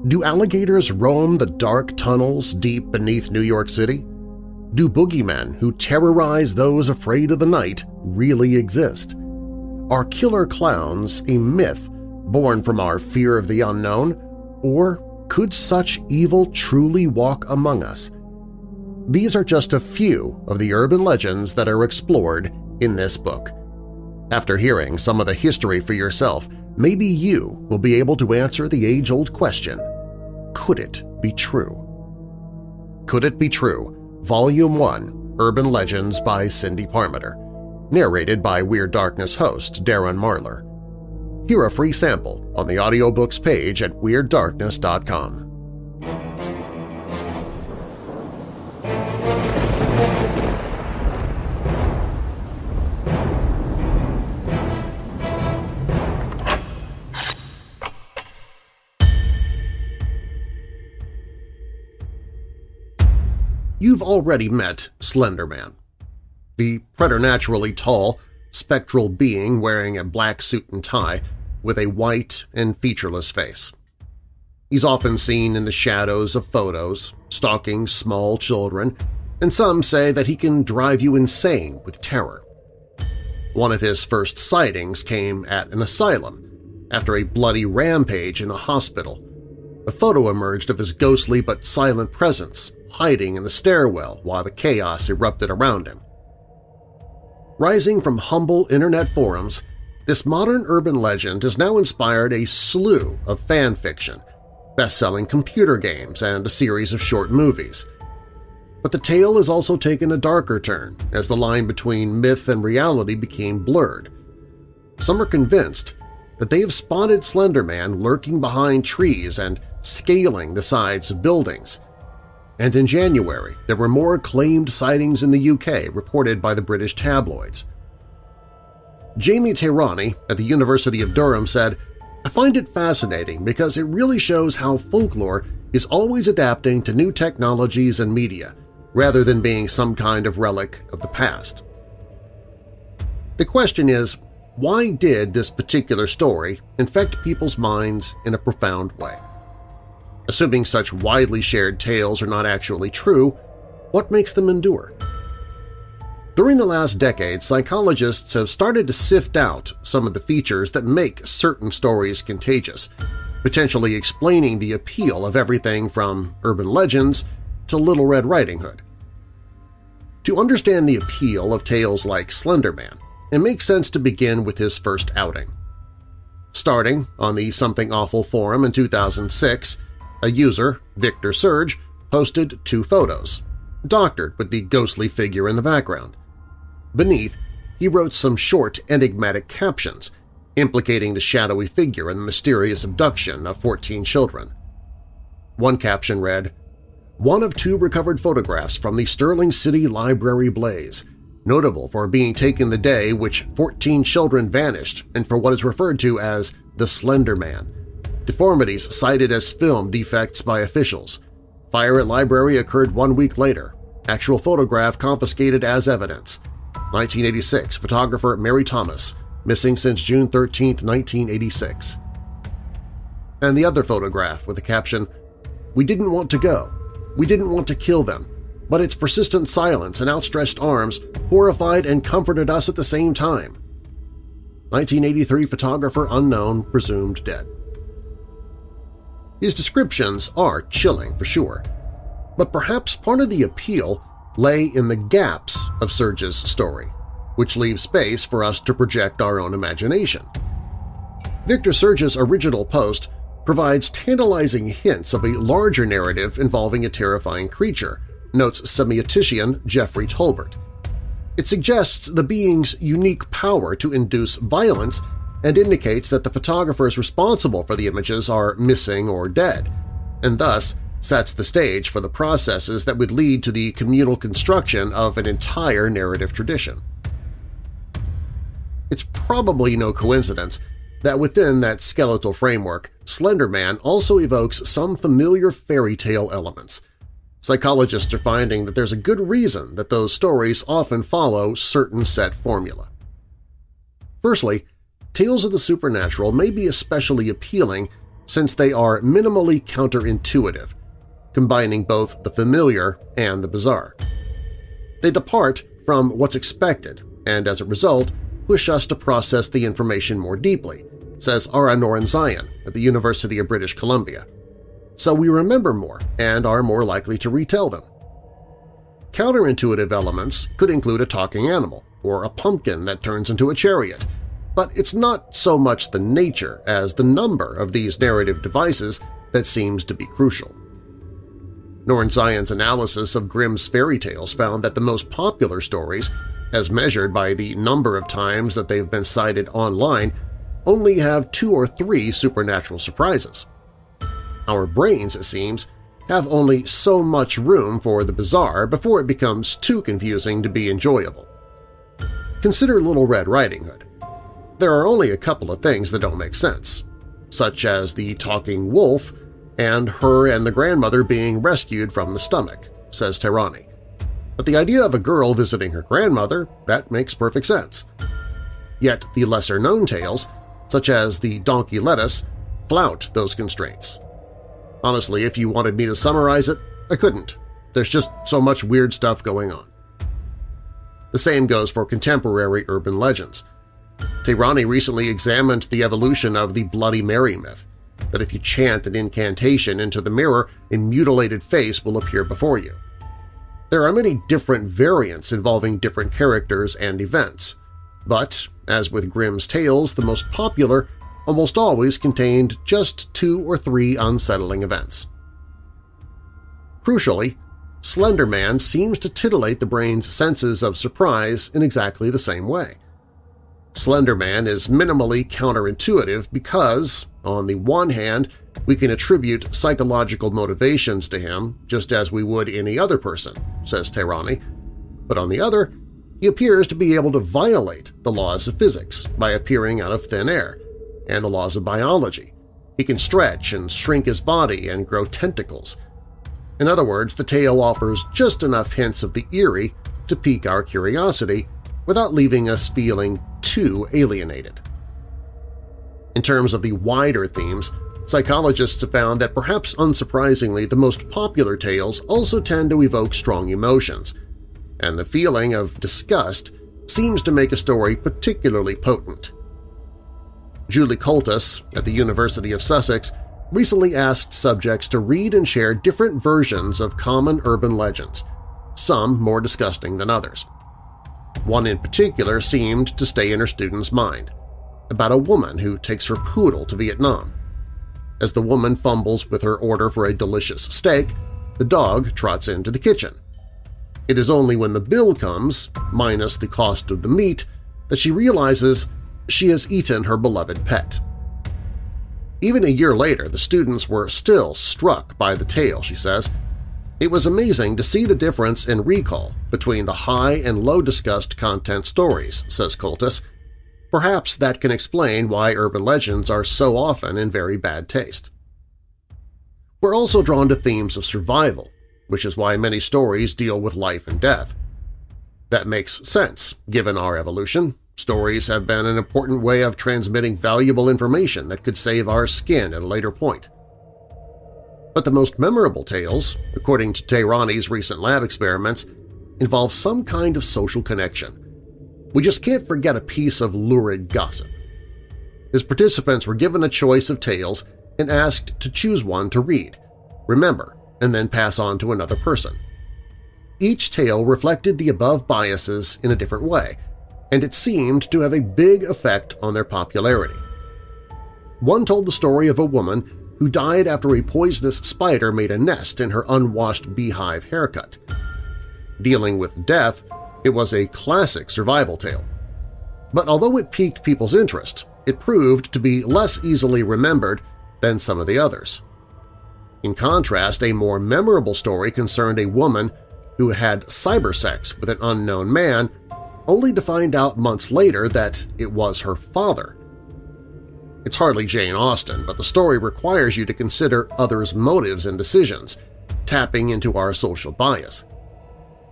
Do alligators roam the dark tunnels deep beneath New York City? Do boogeymen who terrorize those afraid of the night really exist? Are killer clowns a myth born from our fear of the unknown, or could such evil truly walk among us? These are just a few of the urban legends that are explored in this book. After hearing some of the history for yourself, maybe you will be able to answer the age-old question, could it be true? Could It Be True? Volume 1, Urban Legends by Cindy Parmiter, narrated by Weird Darkness host Darren Marlar. Hear a free sample on the audiobooks page at WeirdDarkness.com. we've already met Slenderman, the preternaturally tall, spectral being wearing a black suit and tie with a white and featureless face. He's often seen in the shadows of photos, stalking small children, and some say that he can drive you insane with terror. One of his first sightings came at an asylum after a bloody rampage in a hospital. A photo emerged of his ghostly but silent presence, hiding in the stairwell while the chaos erupted around him. Rising from humble internet forums, this modern urban legend has now inspired a slew of fan fiction, best-selling computer games, and a series of short movies. But the tale has also taken a darker turn as the line between myth and reality became blurred. Some are convinced that they have spotted Slenderman lurking behind trees and scaling the sides of buildings. And in January, there were more acclaimed sightings in the UK reported by the British tabloids. Jamie Tehrani at the University of Durham said, "I find it fascinating because it really shows how folklore is always adapting to new technologies and media, rather than being some kind of relic of the past." The question is, why did this particular story infect people's minds in a profound way? Assuming such widely shared tales are not actually true, what makes them endure? During the last decade, psychologists have started to sift out some of the features that make certain stories contagious, potentially explaining the appeal of everything from urban legends to Little Red Riding Hood. To understand the appeal of tales like Slenderman, it makes sense to begin with his first outing. Starting on the Something Awful forum in 2006, a user, Victor Surge, posted two photos, doctored with the ghostly figure in the background. Beneath, he wrote some short, enigmatic captions, implicating the shadowy figure in the mysterious abduction of 14 children. One caption read, "One of two recovered photographs from the Sterling City Library blaze, notable for being taken the day which 14 children vanished and for what is referred to as the Slender Man. Deformities cited as film defects by officials. Fire at library occurred 1 week later. Actual photograph confiscated as evidence. 1986, photographer Mary Thomas, missing since June 13, 1986. And the other photograph with the caption, "We didn't want to go. We didn't want to kill them. But its persistent silence and outstretched arms horrified and comforted us at the same time." 1983, photographer unknown, presumed dead. His descriptions are chilling for sure, but perhaps part of the appeal lay in the gaps of Surge's story, which leaves space for us to project our own imagination. Victor Surge's original post provides tantalizing hints of a larger narrative involving a terrifying creature, notes semiotician Jeffrey Tolbert. It suggests the being's unique power to induce violence and indicates that the photographers responsible for the images are missing or dead, and thus sets the stage for the processes that would lead to the communal construction of an entire narrative tradition. It's probably no coincidence that within that skeletal framework, Slenderman also evokes some familiar fairy tale elements. Psychologists are finding that there's a good reason that those stories often follow certain set formula. Firstly, tales of the supernatural may be especially appealing since they are minimally counterintuitive, combining both the familiar and the bizarre. They depart from what's expected and, as a result, push us to process the information more deeply, says Ara Norenzayan at the University of British Columbia. So we remember more and are more likely to retell them. Counterintuitive elements could include a talking animal or a pumpkin that turns into a chariot, but it's not so much the nature as the number of these narrative devices that seems to be crucial. Norenzayan's analysis of Grimm's fairy tales found that the most popular stories, as measured by the number of times that they've been cited online, only have 2 or 3 supernatural surprises. Our brains, it seems, have only so much room for the bizarre before it becomes too confusing to be enjoyable. Consider Little Red Riding Hood. There are only a couple of things that don't make sense, such as the talking wolf and her and the grandmother being rescued from the stomach, says Tehrani, but the idea of a girl visiting her grandmother, that makes perfect sense. Yet the lesser-known tales, such as the donkey lettuce, flout those constraints. Honestly, if you wanted me to summarize it, I couldn't. There's just so much weird stuff going on. The same goes for contemporary urban legends. Tehrani recently examined the evolution of the Bloody Mary myth, that if you chant an incantation into the mirror, a mutilated face will appear before you. There are many different variants involving different characters and events, but, as with Grimm's tales, the most popular almost always contained just 2 or 3 unsettling events. Crucially, Slenderman seems to titillate the brain's senses of surprise in exactly the same way. Slenderman is minimally counterintuitive because, on the one hand, we can attribute psychological motivations to him just as we would any other person, says Tehrani, but on the other, he appears to be able to violate the laws of physics by appearing out of thin air, and the laws of biology. He can stretch and shrink his body and grow tentacles. In other words, the tale offers just enough hints of the eerie to pique our curiosity without leaving us feeling too alienated. In terms of the wider themes, psychologists have found that perhaps unsurprisingly the most popular tales also tend to evoke strong emotions, and the feeling of disgust seems to make a story particularly potent. Julie Coltus at the University of Sussex recently asked subjects to read and share different versions of common urban legends, some more disgusting than others. One in particular seemed to stay in her student's mind, about a woman who takes her poodle to Vietnam. As the woman fumbles with her order for a delicious steak, the dog trots into the kitchen. It is only when the bill comes, minus the cost of the meat, that she realizes she has eaten her beloved pet. Even a year later, the students were still struck by the tale, she says. It was amazing to see the difference in recall between the high and low discussed content stories, says Coltus. Perhaps that can explain why urban legends are so often in very bad taste. We're also drawn to themes of survival, which is why many stories deal with life and death. That makes sense, given our evolution. Stories have been an important way of transmitting valuable information that could save our skin at a later point. But the most memorable tales, according to Tehrani's recent lab experiments, involve some kind of social connection. We just can't forget a piece of lurid gossip. His participants were given a choice of tales and asked to choose one to read, remember, and then pass on to another person. Each tale reflected the above biases in a different way, and it seemed to have a big effect on their popularity. One told the story of a woman who died after a poisonous spider made a nest in her unwashed beehive haircut. Dealing with death, it was a classic survival tale. But although it piqued people's interest, it proved to be less easily remembered than some of the others. In contrast, a more memorable story concerned a woman who had cybersex with an unknown man, only to find out months later that it was her father. It's hardly Jane Austen, but the story requires you to consider others' motives and decisions, tapping into our social bias.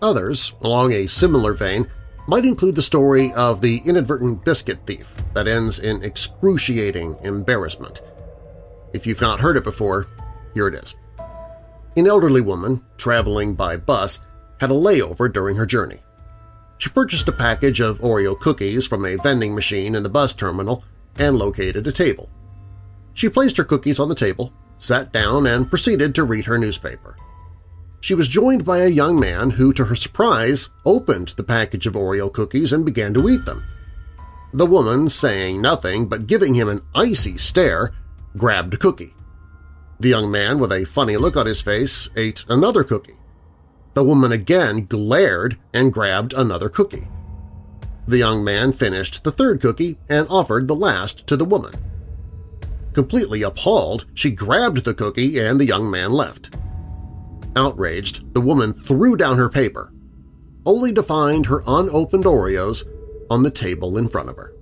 Others, along a similar vein, might include the story of the inadvertent biscuit thief that ends in excruciating embarrassment. If you've not heard it before, here it is. An elderly woman, traveling by bus, had a layover during her journey. She purchased a package of Oreo cookies from a vending machine in the bus terminal and located a table. She placed her cookies on the table, sat down, and proceeded to read her newspaper. She was joined by a young man who, to her surprise, opened the package of Oreo cookies and began to eat them. The woman, saying nothing but giving him an icy stare, grabbed a cookie. The young man, with a funny look on his face, ate another cookie. The woman again glared and grabbed another cookie. The young man finished the third cookie and offered the last to the woman. Completely appalled, she grabbed the cookie and the young man left. Outraged, the woman threw down her paper, only to find her unopened Oreos on the table in front of her.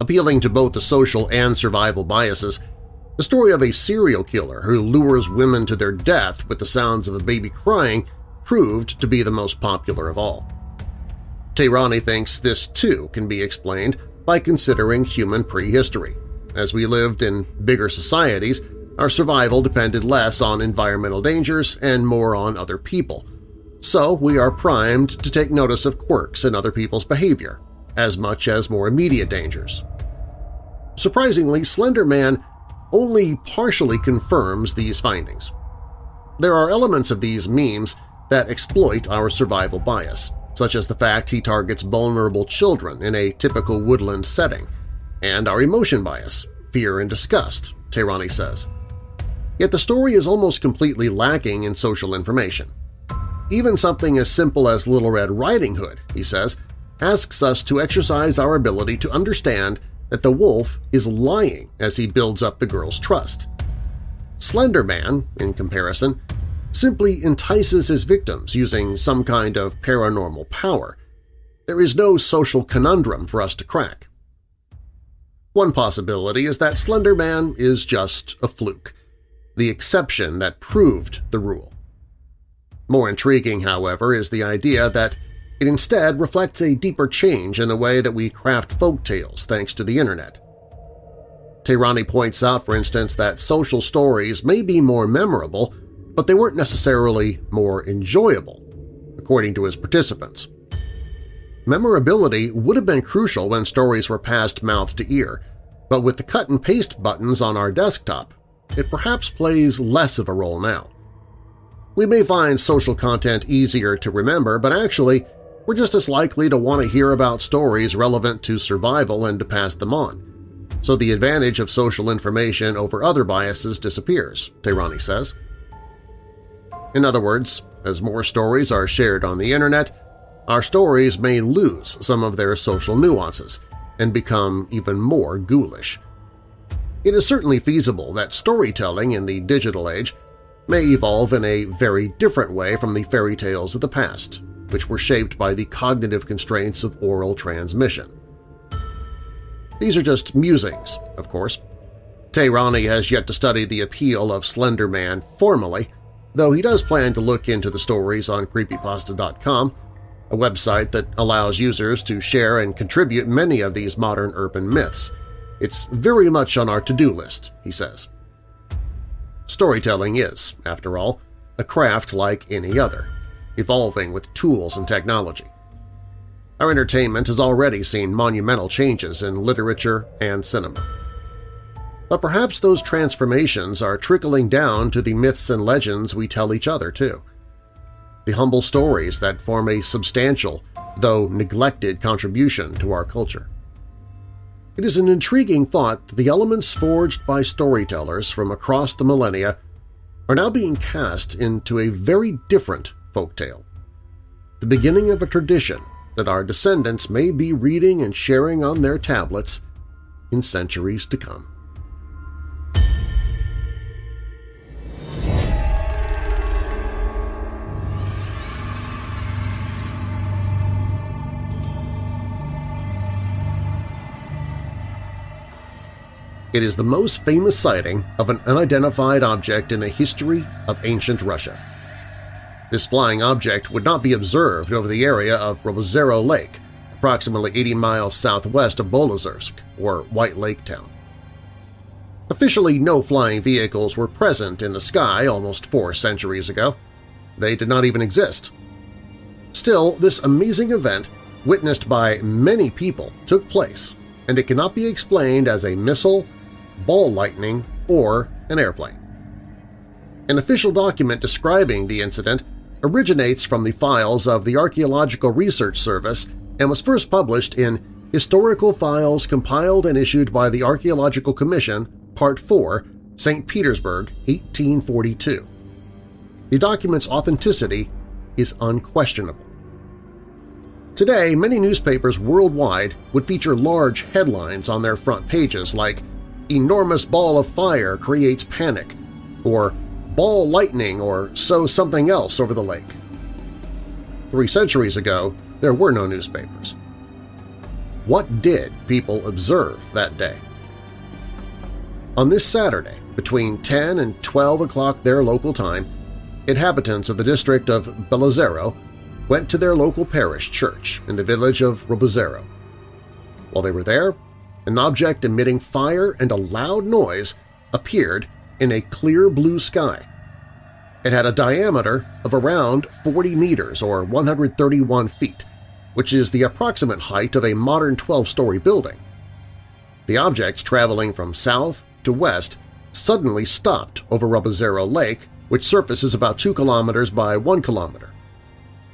Appealing to both the social and survival biases, the story of a serial killer who lures women to their death with the sounds of a baby crying proved to be the most popular of all. Tehrani thinks this too can be explained by considering human prehistory. As we lived in bigger societies, our survival depended less on environmental dangers and more on other people. So we are primed to take notice of quirks in other people's behavior, as much as more immediate dangers. Surprisingly, Slenderman only partially confirms these findings. There are elements of these memes that exploit our survival bias, such as the fact he targets vulnerable children in a typical woodland setting, and our emotion bias, fear and disgust, Tehrani says. Yet the story is almost completely lacking in social information. Even something as simple as Little Red Riding Hood, he says, asks us to exercise our ability to understand that the wolf is lying as he builds up the girl's trust. Slender Man, in comparison, simply entices his victims using some kind of paranormal power. There is no social conundrum for us to crack. One possibility is that Slender Man is just a fluke, the exception that proved the rule. More intriguing, however, is the idea that it instead reflects a deeper change in the way that we craft folktales thanks to the Internet. Tehrani points out, for instance, that social stories may be more memorable, but they weren't necessarily more enjoyable, according to his participants. Memorability would have been crucial when stories were passed mouth to ear, but with the cut-and-paste buttons on our desktop, it perhaps plays less of a role now. We may find social content easier to remember, but actually, we're just as likely to want to hear about stories relevant to survival and to pass them on. So the advantage of social information over other biases disappears, Tehrani says. In other words, as more stories are shared on the Internet, our stories may lose some of their social nuances and become even more ghoulish. It is certainly feasible that storytelling in the digital age may evolve in a very different way from the fairy tales of the past, which were shaped by the cognitive constraints of oral transmission. These are just musings, of course. Tehrani has yet to study the appeal of Slender Man formally, though he does plan to look into the stories on creepypasta.com, a website that allows users to share and contribute many of these modern urban myths. It's very much on our to-do list, he says. Storytelling is, after all, a craft like any other, evolving with tools and technology. Our entertainment has already seen monumental changes in literature and cinema. But perhaps those transformations are trickling down to the myths and legends we tell each other, too. The humble stories that form a substantial, though neglected, contribution to our culture. It is an intriguing thought that the elements forged by storytellers from across the millennia are now being cast into a very different folktale, the beginning of a tradition that our descendants may be reading and sharing on their tablets in centuries to come. It is the most famous sighting of an unidentified object in the history of ancient Russia. This flying object would not be observed over the area of Robozero Lake, approximately 80 miles southwest of Bolozersk, or White Lake Town. Officially, no flying vehicles were present in the sky almost 4 centuries ago. They did not even exist. Still, this amazing event, witnessed by many people, took place, and it cannot be explained as a missile, ball lightning, or an airplane. An official document describing the incident originates from the files of the Archaeological Research Service and was first published in Historical Files Compiled and Issued by the Archaeological Commission, Part 4, St. Petersburg, 1842. The document's authenticity is unquestionable. Today, many newspapers worldwide would feature large headlines on their front pages like "Enormous Ball of Fire Creates Panic," or "Ball Lightning" or "So Something Else Over the Lake." 3 centuries ago, there were no newspapers. What did people observe that day? On this Saturday, between 10 and 12 o'clock their local time, inhabitants of the district of Belozero went to their local parish church in the village of Robozero. While they were there, an object emitting fire and a loud noise appeared in a clear blue sky. It had a diameter of around 40 meters or 131 feet, which is the approximate height of a modern 12-story building. The objects traveling from south to west suddenly stopped over Robozero Lake, which surfaces about 2 kilometers by 1 kilometer.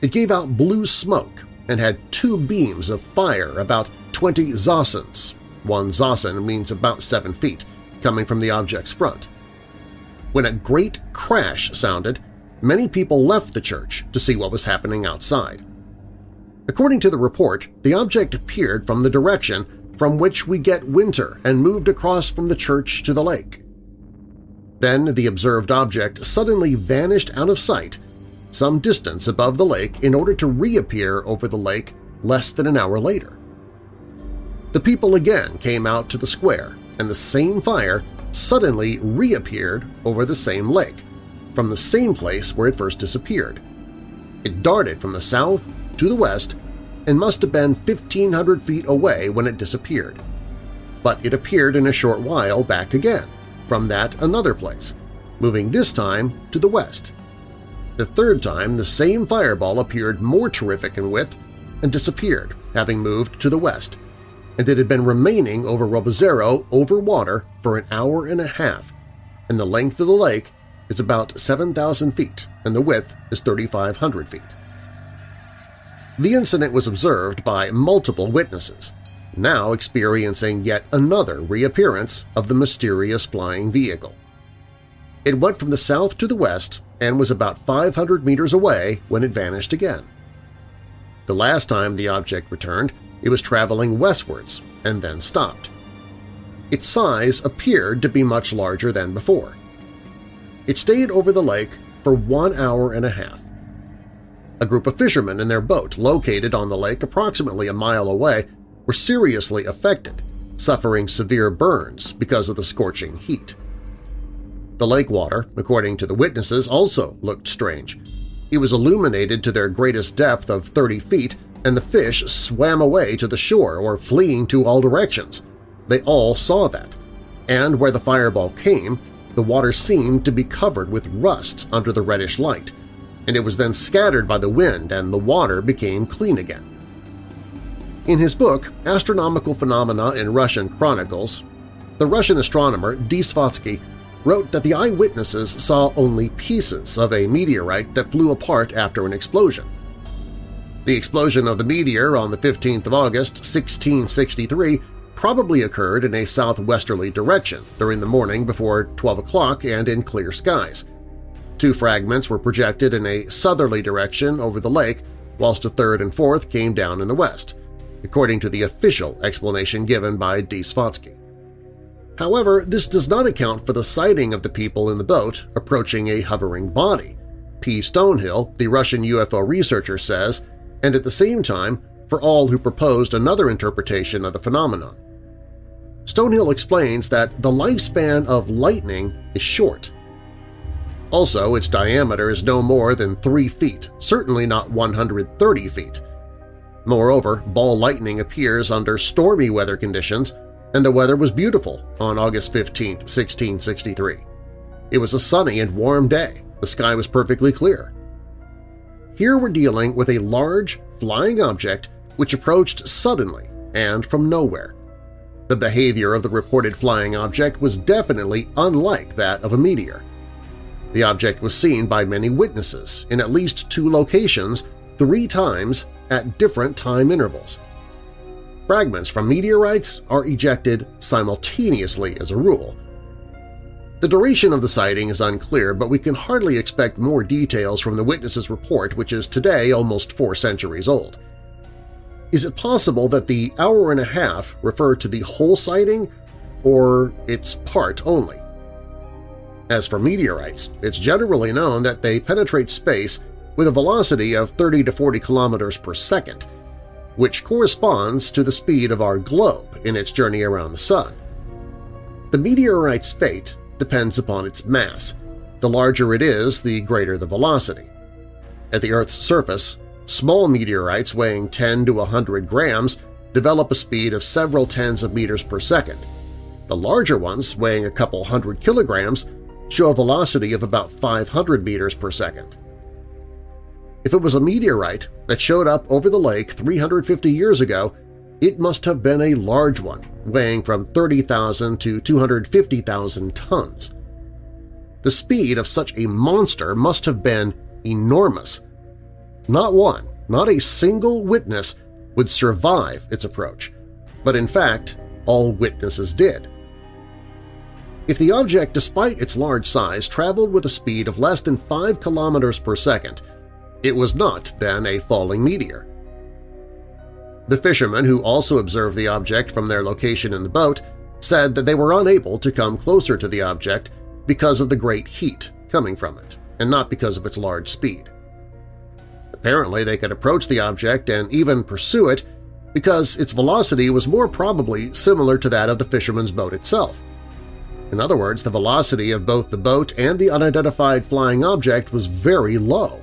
It gave out blue smoke and had 2 beams of fire about 20 zosens – 1 zosen means about 7 feet – coming from the object's front. When a great crash sounded, many people left the church to see what was happening outside. According to the report, the object appeared from the direction from which we get winter and moved across from the church to the lake. Then the observed object suddenly vanished out of sight some distance above the lake in order to reappear over the lake less than an hour later. The people again came out to the square, and the same fire suddenly reappeared over the same lake, from the same place where it first disappeared. It darted from the south to the west and must have been 1,500 feet away when it disappeared. But it appeared in a short while back again, from that another place, moving this time to the west. The third time the same fireball appeared more terrific in width and disappeared, having moved to the west, and it had been remaining over Robozero over water for an hour and a half, and the length of the lake is about 7,000 feet and the width is 3,500 feet. The incident was observed by multiple witnesses, now experiencing yet another reappearance of the mysterious flying vehicle. It went from the south to the west and was about 500 meters away when it vanished again. The last time the object returned, it was traveling westwards and then stopped. Its size appeared to be much larger than before. It stayed over the lake for 1 hour and a half. A group of fishermen in their boat located on the lake approximately a mile away were seriously affected, suffering severe burns because of the scorching heat. The lake water, according to the witnesses, also looked strange. It was illuminated to their greatest depth of 30 feet, and the fish swam away to the shore or fleeing to all directions. They all saw that, and where the fireball came, the water seemed to be covered with rust under the reddish light, and it was then scattered by the wind and the water became clean again. In his book, Astronomical Phenomena in Russian Chronicles, the Russian astronomer D. Svotsky wrote that the eyewitnesses saw only pieces of a meteorite that flew apart after an explosion. The explosion of the meteor on the 15th of August, 1663, probably occurred in a southwesterly direction during the morning before 12 o'clock and in clear skies. 2 fragments were projected in a southerly direction over the lake, whilst a third and fourth came down in the west, according to the official explanation given by D. Svotsky. However, this does not account for the sighting of the people in the boat approaching a hovering body, P. Stonehill, the Russian UFO researcher, says, and at the same time for all who proposed another interpretation of the phenomenon. Stonehill explains that the lifespan of lightning is short. Also, its diameter is no more than 3 feet, certainly not 130 feet. Moreover, ball lightning appears under stormy weather conditions, and the weather was beautiful on August 15, 1663. It was a sunny and warm day. The sky was perfectly clear. Here we're dealing with a large, flying object which approached suddenly and from nowhere. The behavior of the reported flying object was definitely unlike that of a meteor. The object was seen by many witnesses in at least 2 locations 3 times at different time intervals. Fragments from meteorites are ejected simultaneously as a rule. The duration of the sighting is unclear, but we can hardly expect more details from the witness's report, which is today almost 4 centuries old. Is it possible that the hour and a half referred to the whole sighting or its part only? As for meteorites, it's generally known that they penetrate space with a velocity of 30 to 40 kilometers per second, which corresponds to the speed of our globe in its journey around the Sun. The meteorite's fate depends upon its mass, The larger it is, the greater the velocity. At the Earth's surface, small meteorites weighing 10 to 100 grams develop a speed of several tens of meters per second. The larger ones, weighing a couple hundred kilograms, show a velocity of about 500 meters per second. If it was a meteorite that showed up over the lake 350 years ago, it must have been a large one, weighing from 30,000 to 250,000 tons. The speed of such a monster must have been enormous. Not one, not a single witness would survive its approach, but in fact, all witnesses did. If the object, despite its large size, traveled with a speed of less than 5 kilometers per second, it was not then a falling meteor. The fishermen who also observed the object from their location in the boat said that they were unable to come closer to the object because of the great heat coming from it, and not because of its large speed. Apparently, they could approach the object and even pursue it because its velocity was more probably similar to that of the fisherman's boat itself. In other words, the velocity of both the boat and the unidentified flying object was very low.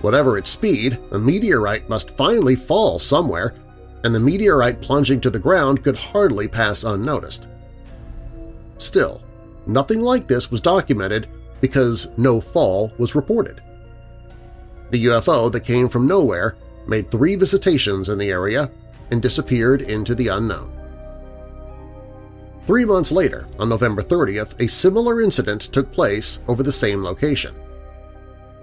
Whatever its speed, a meteorite must finally fall somewhere, and the meteorite plunging to the ground could hardly pass unnoticed. Still, nothing like this was documented because no fall was reported. The UFO that came from nowhere made 3 visitations in the area and disappeared into the unknown. 3 months later, on November 30th, a similar incident took place over the same location.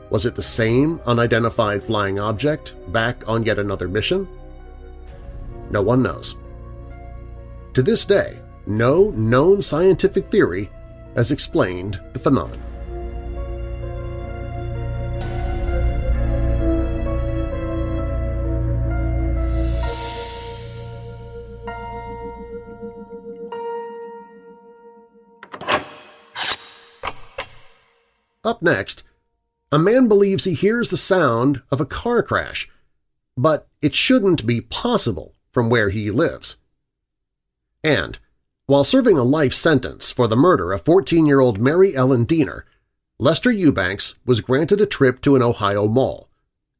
Was it the same unidentified flying object back on yet another mission? No one knows. To this day, no known scientific theory has explained the phenomenon. Up next, a man believes he hears the sound of a car crash, but it shouldn't be possible from where he lives. And, while serving a life sentence for the murder of 14-year-old Mary Ellen Diener, Lester Eubanks was granted a trip to an Ohio mall.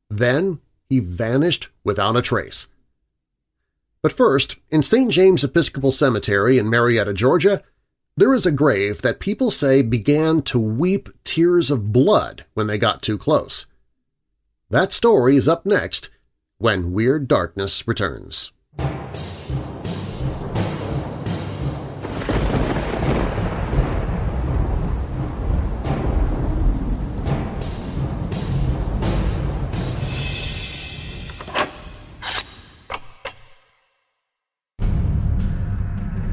Then he vanished without a trace. But first, in St. James Episcopal Cemetery in Marietta, Georgia, there is a grave that people say began to weep tears of blood when they got too close. That story is up next when Weird Darkness returns.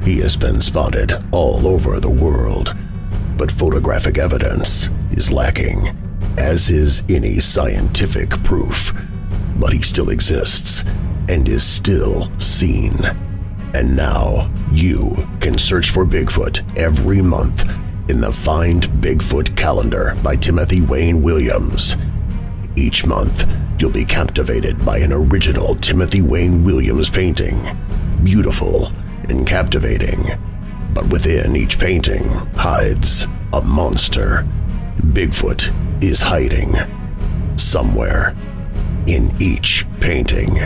He has been spotted all over the world, but photographic evidence is lacking, as is any scientific proof. But he still exists and is still seen. And now you can search for Bigfoot every month in the Find Bigfoot calendar by Timothy Wayne Williams. Each month, you'll be captivated by an original Timothy Wayne Williams painting, beautiful and captivating, but within each painting hides a monster. Bigfoot is hiding somewhere in each painting.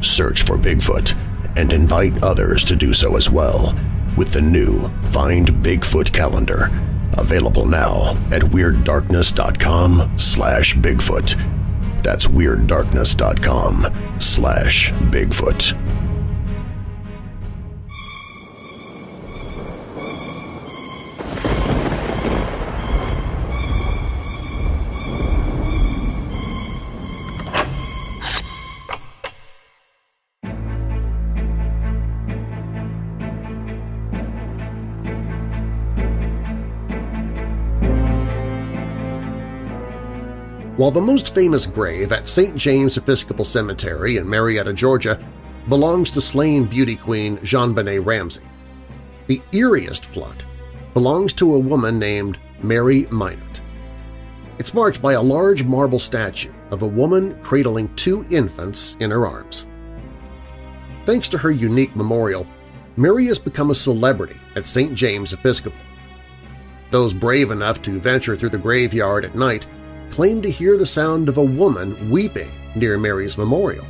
Search for Bigfoot and invite others to do so as well with the new Find Bigfoot calendar, available now at WeirdDarkness.com/Bigfoot. That's WeirdDarkness.com/Bigfoot. While the most famous grave at St. James Episcopal Cemetery in Marietta, Georgia, belongs to slain beauty queen JonBenet Ramsey, the eeriest plot belongs to a woman named Mary Minot. It's marked by a large marble statue of a woman cradling 2 infants in her arms. Thanks to her unique memorial, Mary has become a celebrity at St. James Episcopal. Those brave enough to venture through the graveyard at night claim to hear the sound of a woman weeping near Mary's memorial.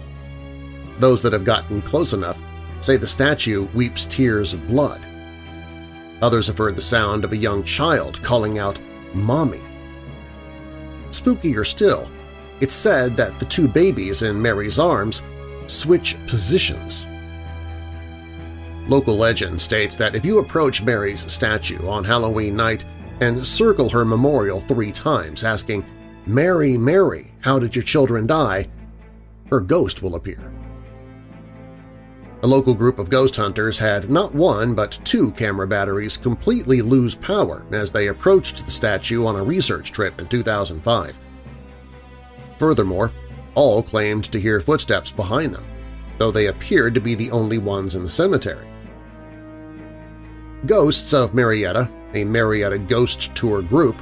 Those that have gotten close enough say the statue weeps tears of blood. Others have heard the sound of a young child calling out, "Mommy." Spookier still, it's said that the two babies in Mary's arms switch positions. Local legend states that if you approach Mary's statue on Halloween night and circle her memorial 3 times, asking, "Mary, Mary, how did your children die?" her ghost will appear. A local group of ghost hunters had not 1 but 2 camera batteries completely lose power as they approached the statue on a research trip in 2005. Furthermore, all claimed to hear footsteps behind them, though they appeared to be the only ones in the cemetery. Ghosts of Marietta, a Marietta ghost tour group,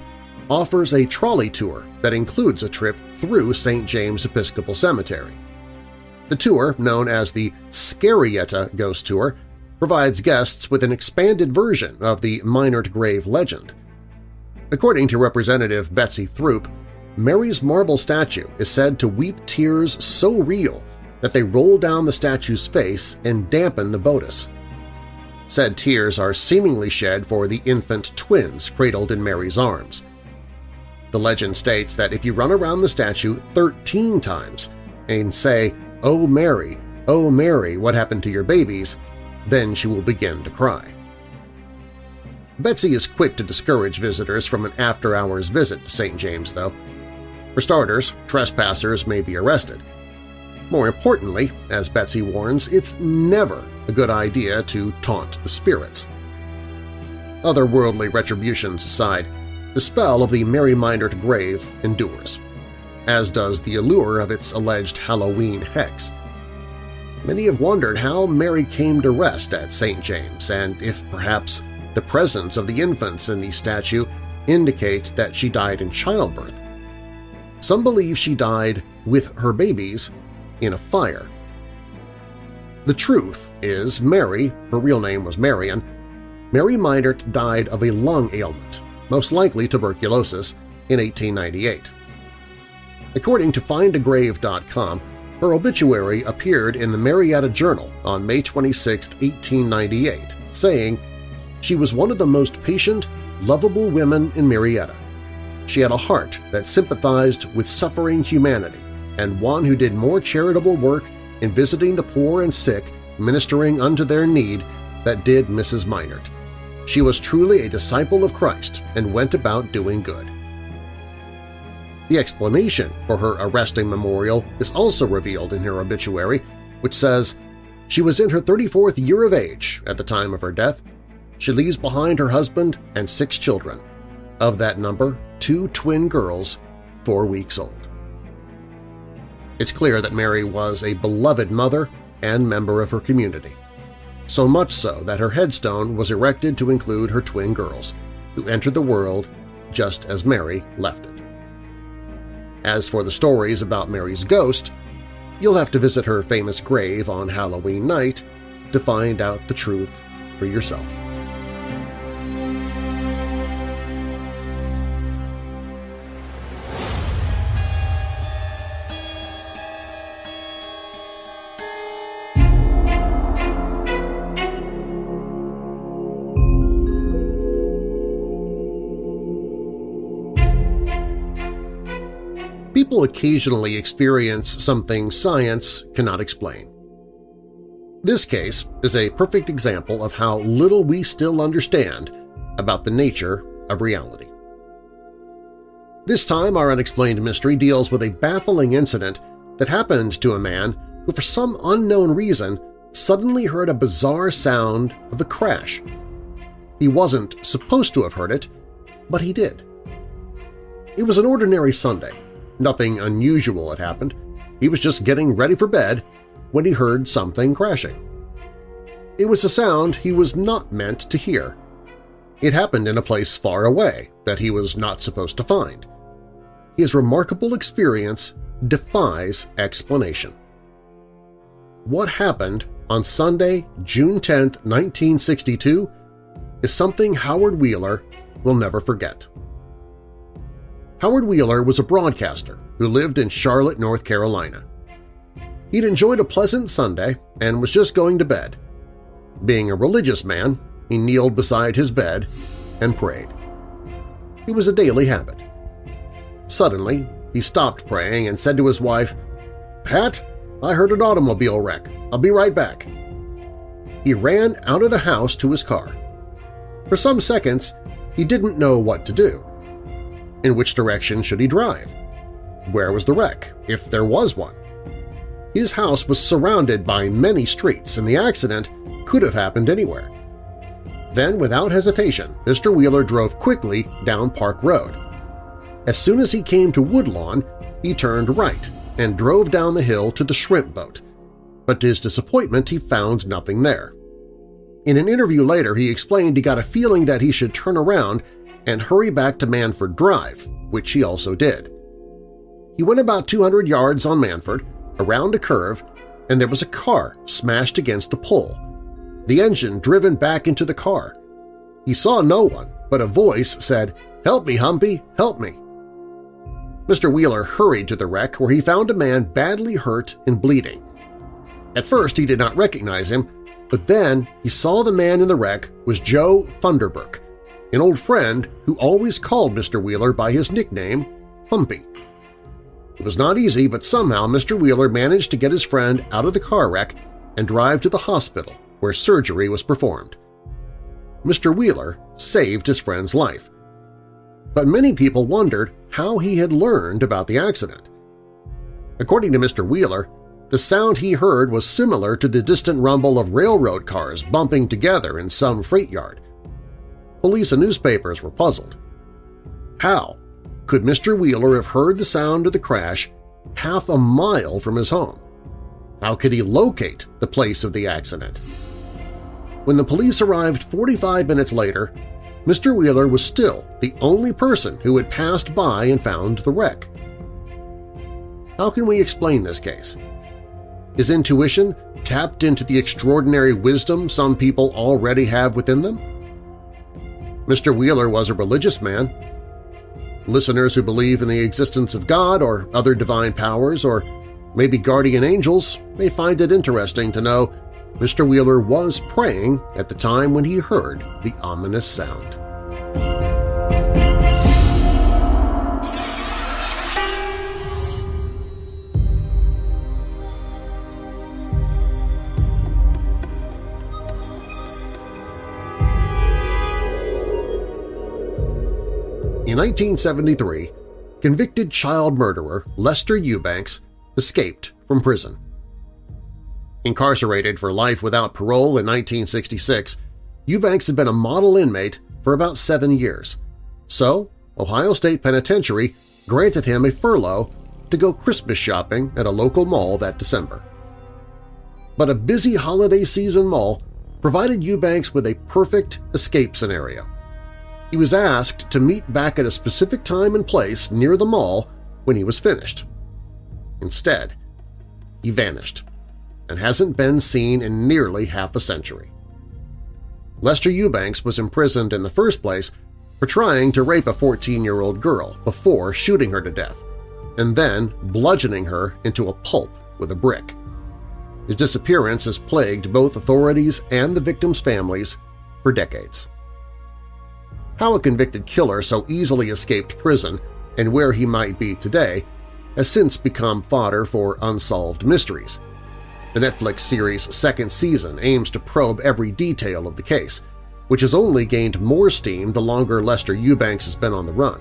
offers a trolley tour that includes a trip through St. James Episcopal Cemetery. The tour, known as the Scarietta Ghost Tour, provides guests with an expanded version of the Minard grave legend. According to Representative Betsy Throop, Mary's marble statue is said to weep tears so real that they roll down the statue's face and dampen the bodice. Said tears are seemingly shed for the infant twins cradled in Mary's arms. The legend states that if you run around the statue 13 times and say, "Oh Mary, what happened to your babies?" then she will begin to cry. Betsy is quick to discourage visitors from an after-hours visit to St. James, though. For starters, trespassers may be arrested. More importantly, as Betsy warns, it's never a good idea to taunt the spirits. Otherworldly retributions aside, the spell of the Mary Minard grave endures, as does the allure of its alleged Halloween hex. Many have wondered how Mary came to rest at St. James and if perhaps the presence of the infants in the statue indicates that she died in childbirth. Some believe she died with her babies in a fire. The truth is Mary, her real name was Marion, Mary Minard died of a lung ailment, most likely tuberculosis, in 1898. According to findagrave.com, her obituary appeared in the Marietta Journal on May 26, 1898, saying, "She was one of the most patient, lovable women in Marietta. She had a heart that sympathized with suffering humanity and one who did more charitable work in visiting the poor and sick, ministering unto their need, than did Mrs. Minard. She was truly a disciple of Christ and went about doing good." The explanation for her arresting memorial is also revealed in her obituary, which says, "She was in her 34th year of age at the time of her death. She leaves behind her husband and 6 children. Of that number, 2 twin girls, 4 weeks old. It's clear that Mary was a beloved mother and member of her community, so much so that her headstone was erected to include her twin girls, who entered the world just as Mary left it. As for the stories about Mary's ghost, you'll have to visit her famous grave on Halloween night to find out the truth for yourself. People occasionally experience something science cannot explain. This case is a perfect example of how little we still understand about the nature of reality. This time, our unexplained mystery deals with a baffling incident that happened to a man who, for some unknown reason, suddenly heard a bizarre sound of a crash. He wasn't supposed to have heard it, but he did. It was an ordinary Sunday. Nothing unusual had happened. He was just getting ready for bed when he heard something crashing. It was a sound he was not meant to hear. It happened in a place far away that he was not supposed to find. His remarkable experience defies explanation. What happened on Sunday, June 10, 1962, is something Howard Wheeler will never forget. Howard Wheeler was a broadcaster who lived in Charlotte, North Carolina. He'd enjoyed a pleasant Sunday and was just going to bed. Being a religious man, he kneeled beside his bed and prayed. It was a daily habit. Suddenly, he stopped praying and said to his wife, "Pat, I heard an automobile wreck. I'll be right back." He ran out of the house to his car. For some seconds, he didn't know what to do. In which direction should he drive? Where was the wreck, if there was one? His house was surrounded by many streets, and the accident could have happened anywhere. Then, without hesitation, Mr. Wheeler drove quickly down Park Road. As soon as he came to Woodlawn, he turned right and drove down the hill to the Shrimp Boat, but to his disappointment he found nothing there. In an interview later, he explained he got a feeling that he should turn around and hurry back to Manford Drive, which he also did. He went about 200 yards on Manford, around a curve, and there was a car smashed against the pole, the engine driven back into the car. He saw no one, but a voice said, "Help me, Humpy, help me." Mr. Wheeler hurried to the wreck where he found a man badly hurt and bleeding. At first he did not recognize him, but then he saw the man in the wreck was Joe Funderburk, an old friend who always called Mr. Wheeler by his nickname, Humpy. It was not easy, but somehow Mr. Wheeler managed to get his friend out of the car wreck and drive to the hospital where surgery was performed. Mr. Wheeler saved his friend's life. But many people wondered how he had learned about the accident. According to Mr. Wheeler, the sound he heard was similar to the distant rumble of railroad cars bumping together in some freight yard. Police and newspapers were puzzled. How could Mr. Wheeler have heard the sound of the crash half a mile from his home? How could he locate the place of the accident? When the police arrived 45 minutes later, Mr. Wheeler was still the only person who had passed by and found the wreck. How can we explain this case? Is intuition tapped into the extraordinary wisdom some people already have within them? Mr. Wheeler was a religious man. Listeners who believe in the existence of God or other divine powers or maybe guardian angels may find it interesting to know Mr. Wheeler was praying at the time when he heard the ominous sound. In 1973, convicted child murderer Lester Eubanks escaped from prison. Incarcerated for life without parole in 1966, Eubanks had been a model inmate for about 7 years, so Ohio State Penitentiary granted him a furlough to go Christmas shopping at a local mall that December. But a busy holiday season mall provided Eubanks with a perfect escape scenario. He was asked to meet back at a specific time and place near the mall when he was finished. Instead, he vanished and hasn't been seen in nearly half a century. Lester Eubanks was imprisoned in the first place for trying to rape a 14-year-old girl before shooting her to death and then bludgeoning her into a pulp with a brick. His disappearance has plagued both authorities and the victims' families for decades. How a convicted killer so easily escaped prison and where he might be today has since become fodder for unsolved mysteries. The Netflix series' second season aims to probe every detail of the case, which has only gained more steam the longer Lester Eubanks has been on the run.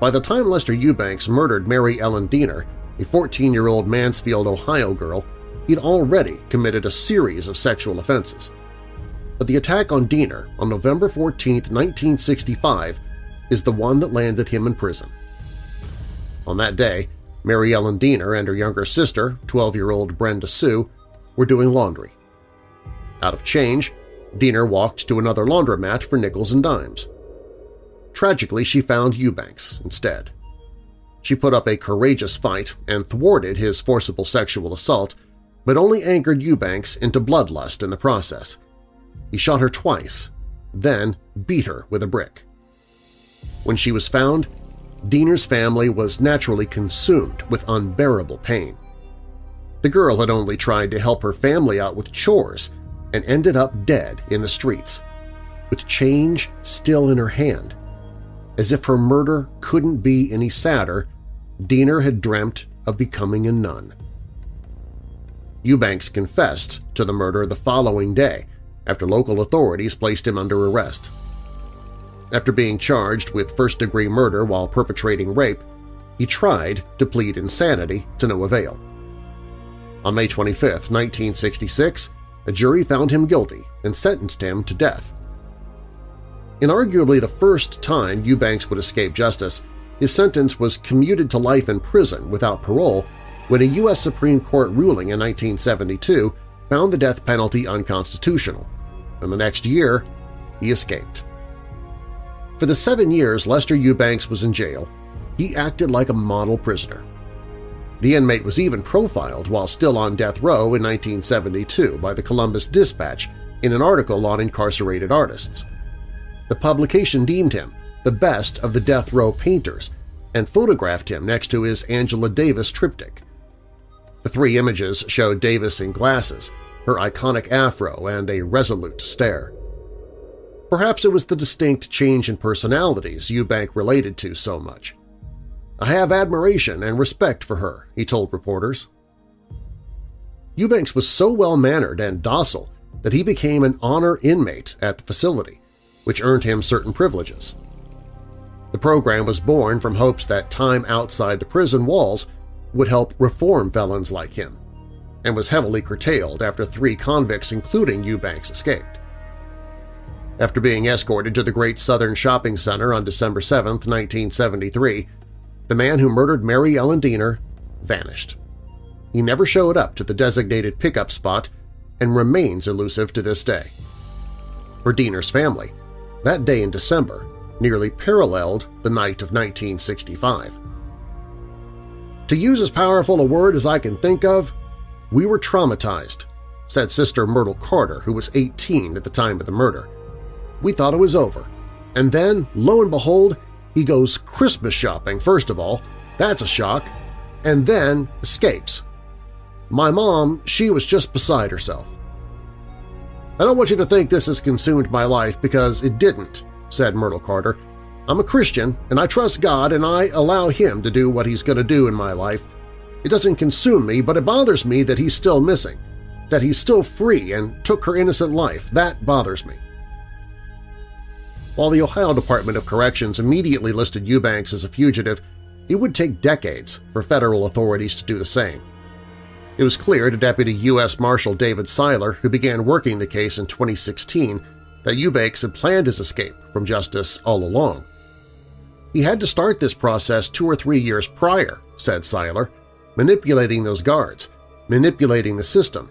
By the time Lester Eubanks murdered Mary Ellen Diener, a 14-year-old Mansfield, Ohio girl, he'd already committed a series of sexual offenses. But the attack on Diener on November 14, 1965 is the one that landed him in prison. On that day, Mary Ellen Diener and her younger sister, 12-year-old Brenda Sue, were doing laundry. Out of change, Diener walked to another laundromat for nickels and dimes. Tragically, she found Eubanks instead. She put up a courageous fight and thwarted his forcible sexual assault, but only angered Eubanks into bloodlust in the process. He shot her twice then beat her with a brick. When she was found, Diener's family was naturally consumed with unbearable pain. The girl had only tried to help her family out with chores and ended up dead in the streets, with change still in her hand. As if her murder couldn't be any sadder, Diener had dreamt of becoming a nun. Eubanks confessed to the murder the following day after local authorities placed him under arrest. After being charged with first-degree murder while perpetrating rape, he tried to plead insanity to no avail. On May 25, 1966, a jury found him guilty and sentenced him to death. In arguably the first time Eubanks would escape justice, his sentence was commuted to life in prison without parole when a U.S. Supreme Court ruling in 1972 found the death penalty unconstitutional, and the next year he escaped. For the 7 years Lester Eubanks was in jail, he acted like a model prisoner. The inmate was even profiled while still on death row in 1972 by the Columbus Dispatch in an article on incarcerated artists. The publication deemed him the best of the death row painters and photographed him next to his Angela Davis triptych. The three images show Davis in glasses, her iconic afro, and a resolute stare. Perhaps it was the distinct change in personalities Eubanks related to so much. "I have admiration and respect for her," he told reporters. Eubanks was so well-mannered and docile that he became an honor inmate at the facility, which earned him certain privileges. The program was born from hopes that time outside the prison walls would help reform felons like him, and was heavily curtailed after 3 convicts, including Eubanks, escaped. After being escorted to the Great Southern Shopping Center on December 7, 1973, the man who murdered Mary Ellen Diener vanished. He never showed up to the designated pickup spot and remains elusive to this day. For Diener's family, that day in December nearly paralleled the night of 1965. "To use as powerful a word as I can think of, we were traumatized," said Sister Myrtle Carter, who was 18 at the time of the murder. "We thought it was over. And then, lo and behold, he goes Christmas shopping, first of all. That's a shock. And then escapes. My mom, she was just beside herself." "I don't want you to think this has consumed my life because it didn't," said Myrtle Carter. "I'm a Christian and I trust God and I allow Him to do what He's going to do in my life. It doesn't consume me, but it bothers me that he's still missing, that he's still free and took her innocent life. That bothers me." While the Ohio Department of Corrections immediately listed Eubanks as a fugitive, it would take decades for federal authorities to do the same. It was clear to Deputy U.S. Marshal David Seiler, who began working the case in 2016, that Eubanks had planned his escape from justice all along. "He had to start this process 2 or 3 years prior," said Seiler, "manipulating those guards, manipulating the system,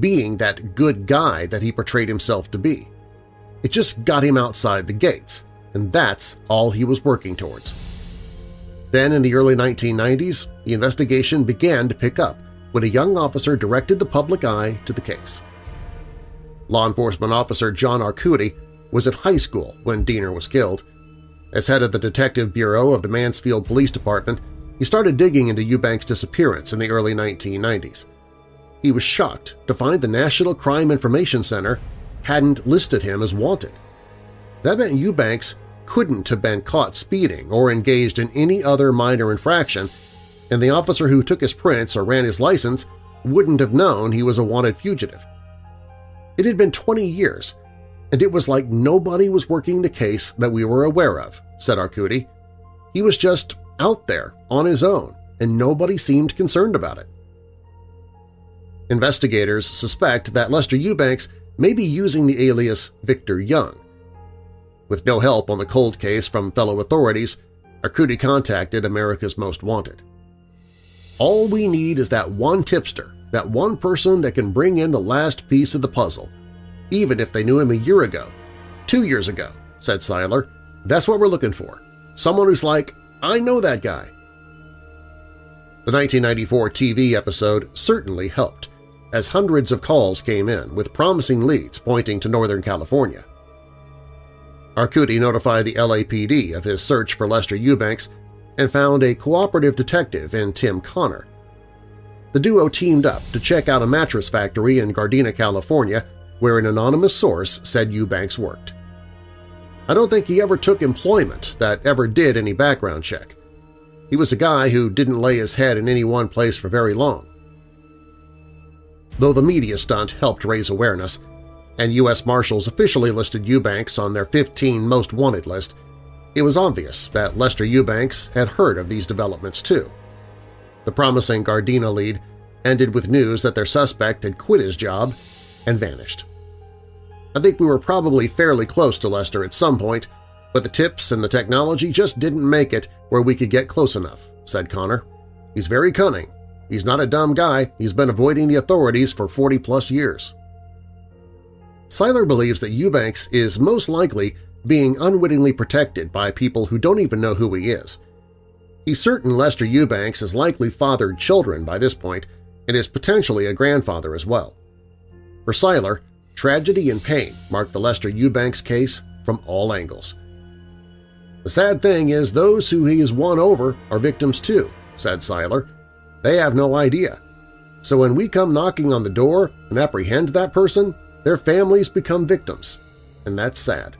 being that good guy that he portrayed himself to be. It just got him outside the gates, and that's all he was working towards." Then, in the early 1990s, the investigation began to pick up when a young officer directed the public eye to the case. Law enforcement officer John Arcudi was at high school when Diener was killed. As head of the Detective Bureau of the Mansfield Police Department, he started digging into Eubanks' disappearance in the early 1990s. He was shocked to find the National Crime Information Center hadn't listed him as wanted. That meant Eubanks couldn't have been caught speeding or engaged in any other minor infraction, and the officer who took his prints or ran his license wouldn't have known he was a wanted fugitive. It had been 20 years, and it was like nobody was working the case that we were aware of, said Arcudi. He was just out there on his own, and nobody seemed concerned about it. Investigators suspect that Lester Eubanks may be using the alias Victor Young. With no help on the cold case from fellow authorities, Arcudi contacted America's Most Wanted. "All we need is that one tipster, that one person that can bring in the last piece of the puzzle, even if they knew him a year ago, 2 years ago," said Seiler. "That's what we're looking for, someone who's like, I know that guy." The 1994 TV episode certainly helped, as hundreds of calls came in with promising leads pointing to Northern California. Arcudi notified the LAPD of his search for Lester Eubanks and found a cooperative detective in Tim Connor. The duo teamed up to check out a mattress factory in Gardena, California, where an anonymous source said Eubanks worked. I don't think he ever took employment that ever did any background check. He was a guy who didn't lay his head in any one place for very long. Though the media stunt helped raise awareness, and U.S. Marshals officially listed Eubanks on their 15 Most Wanted list, it was obvious that Lester Eubanks had heard of these developments too. The promising Gardena lead ended with news that their suspect had quit his job and vanished. I think we were probably fairly close to Lester at some point, but the tips and the technology just didn't make it where we could get close enough, said Connor. He's very cunning. He's not a dumb guy. He's been avoiding the authorities for 40-plus years. Seiler believes that Eubanks is most likely being unwittingly protected by people who don't even know who he is. He's certain Lester Eubanks has likely fathered children by this point and is potentially a grandfather as well. For Seiler, tragedy and pain marked the Lester Eubanks case from all angles. The sad thing is those who he has won over are victims too, said Seiler. They have no idea. So when we come knocking on the door and apprehend that person, their families become victims, and that's sad.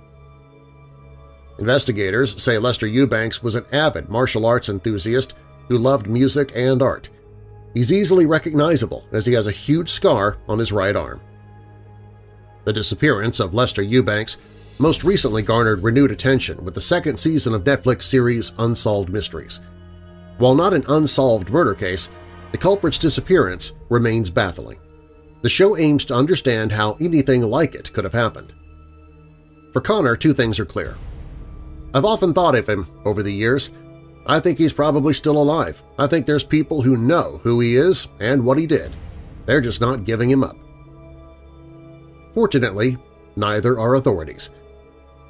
Investigators say Lester Eubanks was an avid martial arts enthusiast who loved music and art. He's easily recognizable as he has a huge scar on his right arm. The disappearance of Lester Eubanks most recently garnered renewed attention with the second season of Netflix series Unsolved Mysteries. While not an unsolved murder case, the culprit's disappearance remains baffling. The show aims to understand how anything like it could have happened. For Connor, two things are clear. I've often thought of him over the years. I think he's probably still alive. I think there's people who know who he is and what he did. They're just not giving him up. Fortunately, neither are authorities.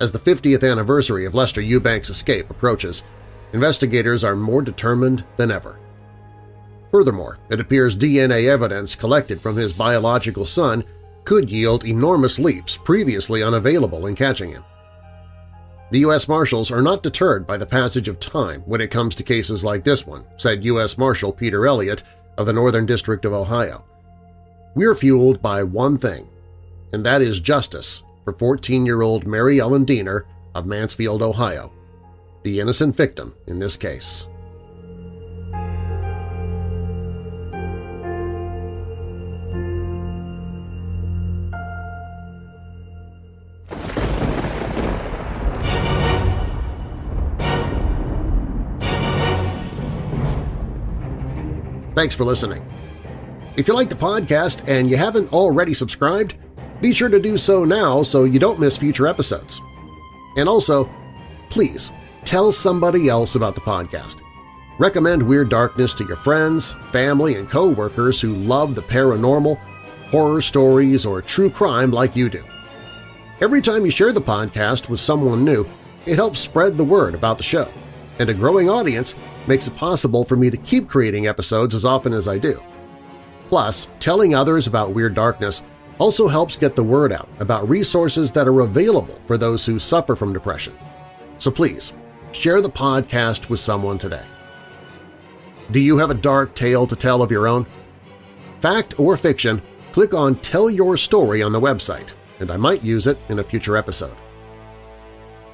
As the 50th anniversary of Lester Eubanks' escape approaches, investigators are more determined than ever. Furthermore, it appears DNA evidence collected from his biological son could yield enormous leaps previously unavailable in catching him. The U.S. Marshals are not deterred by the passage of time when it comes to cases like this one, said U.S. Marshal Peter Elliott of the Northern District of Ohio. We're fueled by one thing, and that is justice for 14-year-old Mary Ellen Diener of Mansfield, Ohio, the innocent victim in this case. Thanks for listening. If you like the podcast and you haven't already subscribed, be sure to do so now so you don't miss future episodes. And also, please tell somebody else about the podcast. Recommend Weird Darkness to your friends, family, and coworkers who love the paranormal, horror stories, or true crime like you do. Every time you share the podcast with someone new, it helps spread the word about the show, and a growing audience makes it possible for me to keep creating episodes as often as I do. Plus, telling others about Weird Darkness also helps get the word out about resources that are available for those who suffer from depression. So please, share the podcast with someone today. Do you have a dark tale to tell of your own? Fact or fiction, click on Tell Your Story on the website, and I might use it in a future episode.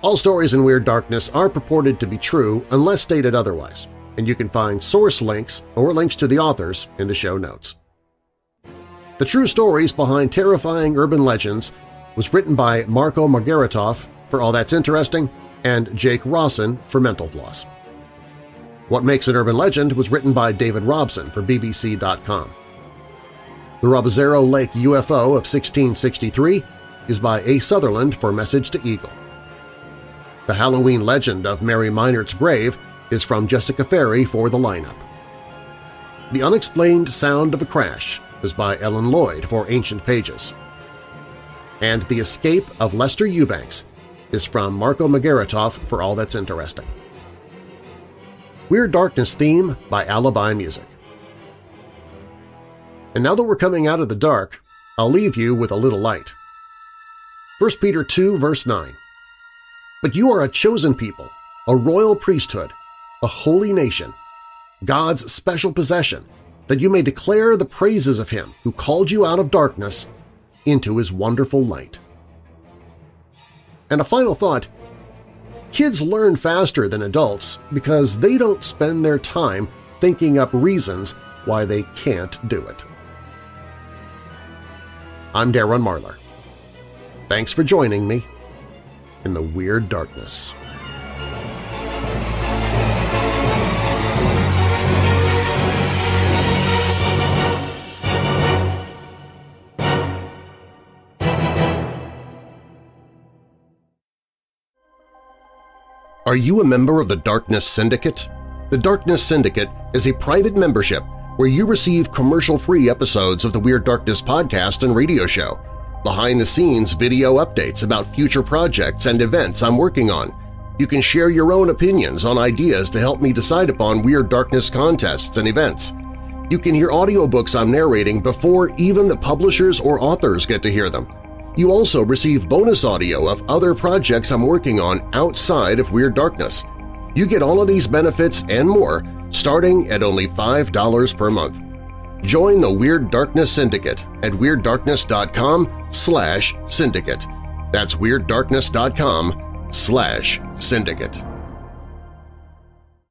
All stories in Weird Darkness are purported to be true unless stated otherwise, and you can find source links or links to the authors in the show notes. The True Stories Behind Terrifying Urban Legends was written by Marco Margaritov for All That's Interesting and Jake Rawson for Mental Floss. What Makes an Urban Legend was written by David Robson for BBC.com. The Robazero Lake UFO of 1663 is by A. Sutherland for Message to Eagle. The Halloween Legend of Mary Minort's Grave is from Jessica Ferry for The Lineup. The Unexplained Sound of a Crash is by Ellen Lloyd for Ancient Pages. And The Escape of Lester Eubanks is from Marco Margaritov for All That's Interesting. Weird Darkness theme by Alibi Music. And now that we're coming out of the dark, I'll leave you with a little light. 1 Peter 2, verse 9. But you are a chosen people, a royal priesthood, a holy nation, God's special possession, that you may declare the praises of Him who called you out of darkness into His wonderful light. And a final thought, kids learn faster than adults because they don't spend their time thinking up reasons why they can't do it. I'm Darren Marlar. Thanks for joining me in the Weird Darkness. Are you a member of the Darkness Syndicate? The Darkness Syndicate is a private membership where you receive commercial-free episodes of the Weird Darkness podcast and radio show, behind-the-scenes video updates about future projects and events I'm working on. You can share your own opinions on ideas to help me decide upon Weird Darkness contests and events. You can hear audiobooks I'm narrating before even the publishers or authors get to hear them. You also receive bonus audio of other projects I'm working on outside of Weird Darkness. You get all of these benefits and more starting at only $5 per month. Join the Weird Darkness Syndicate at WeirdDarkness.com/syndicate. That's WeirdDarkness.com/syndicate.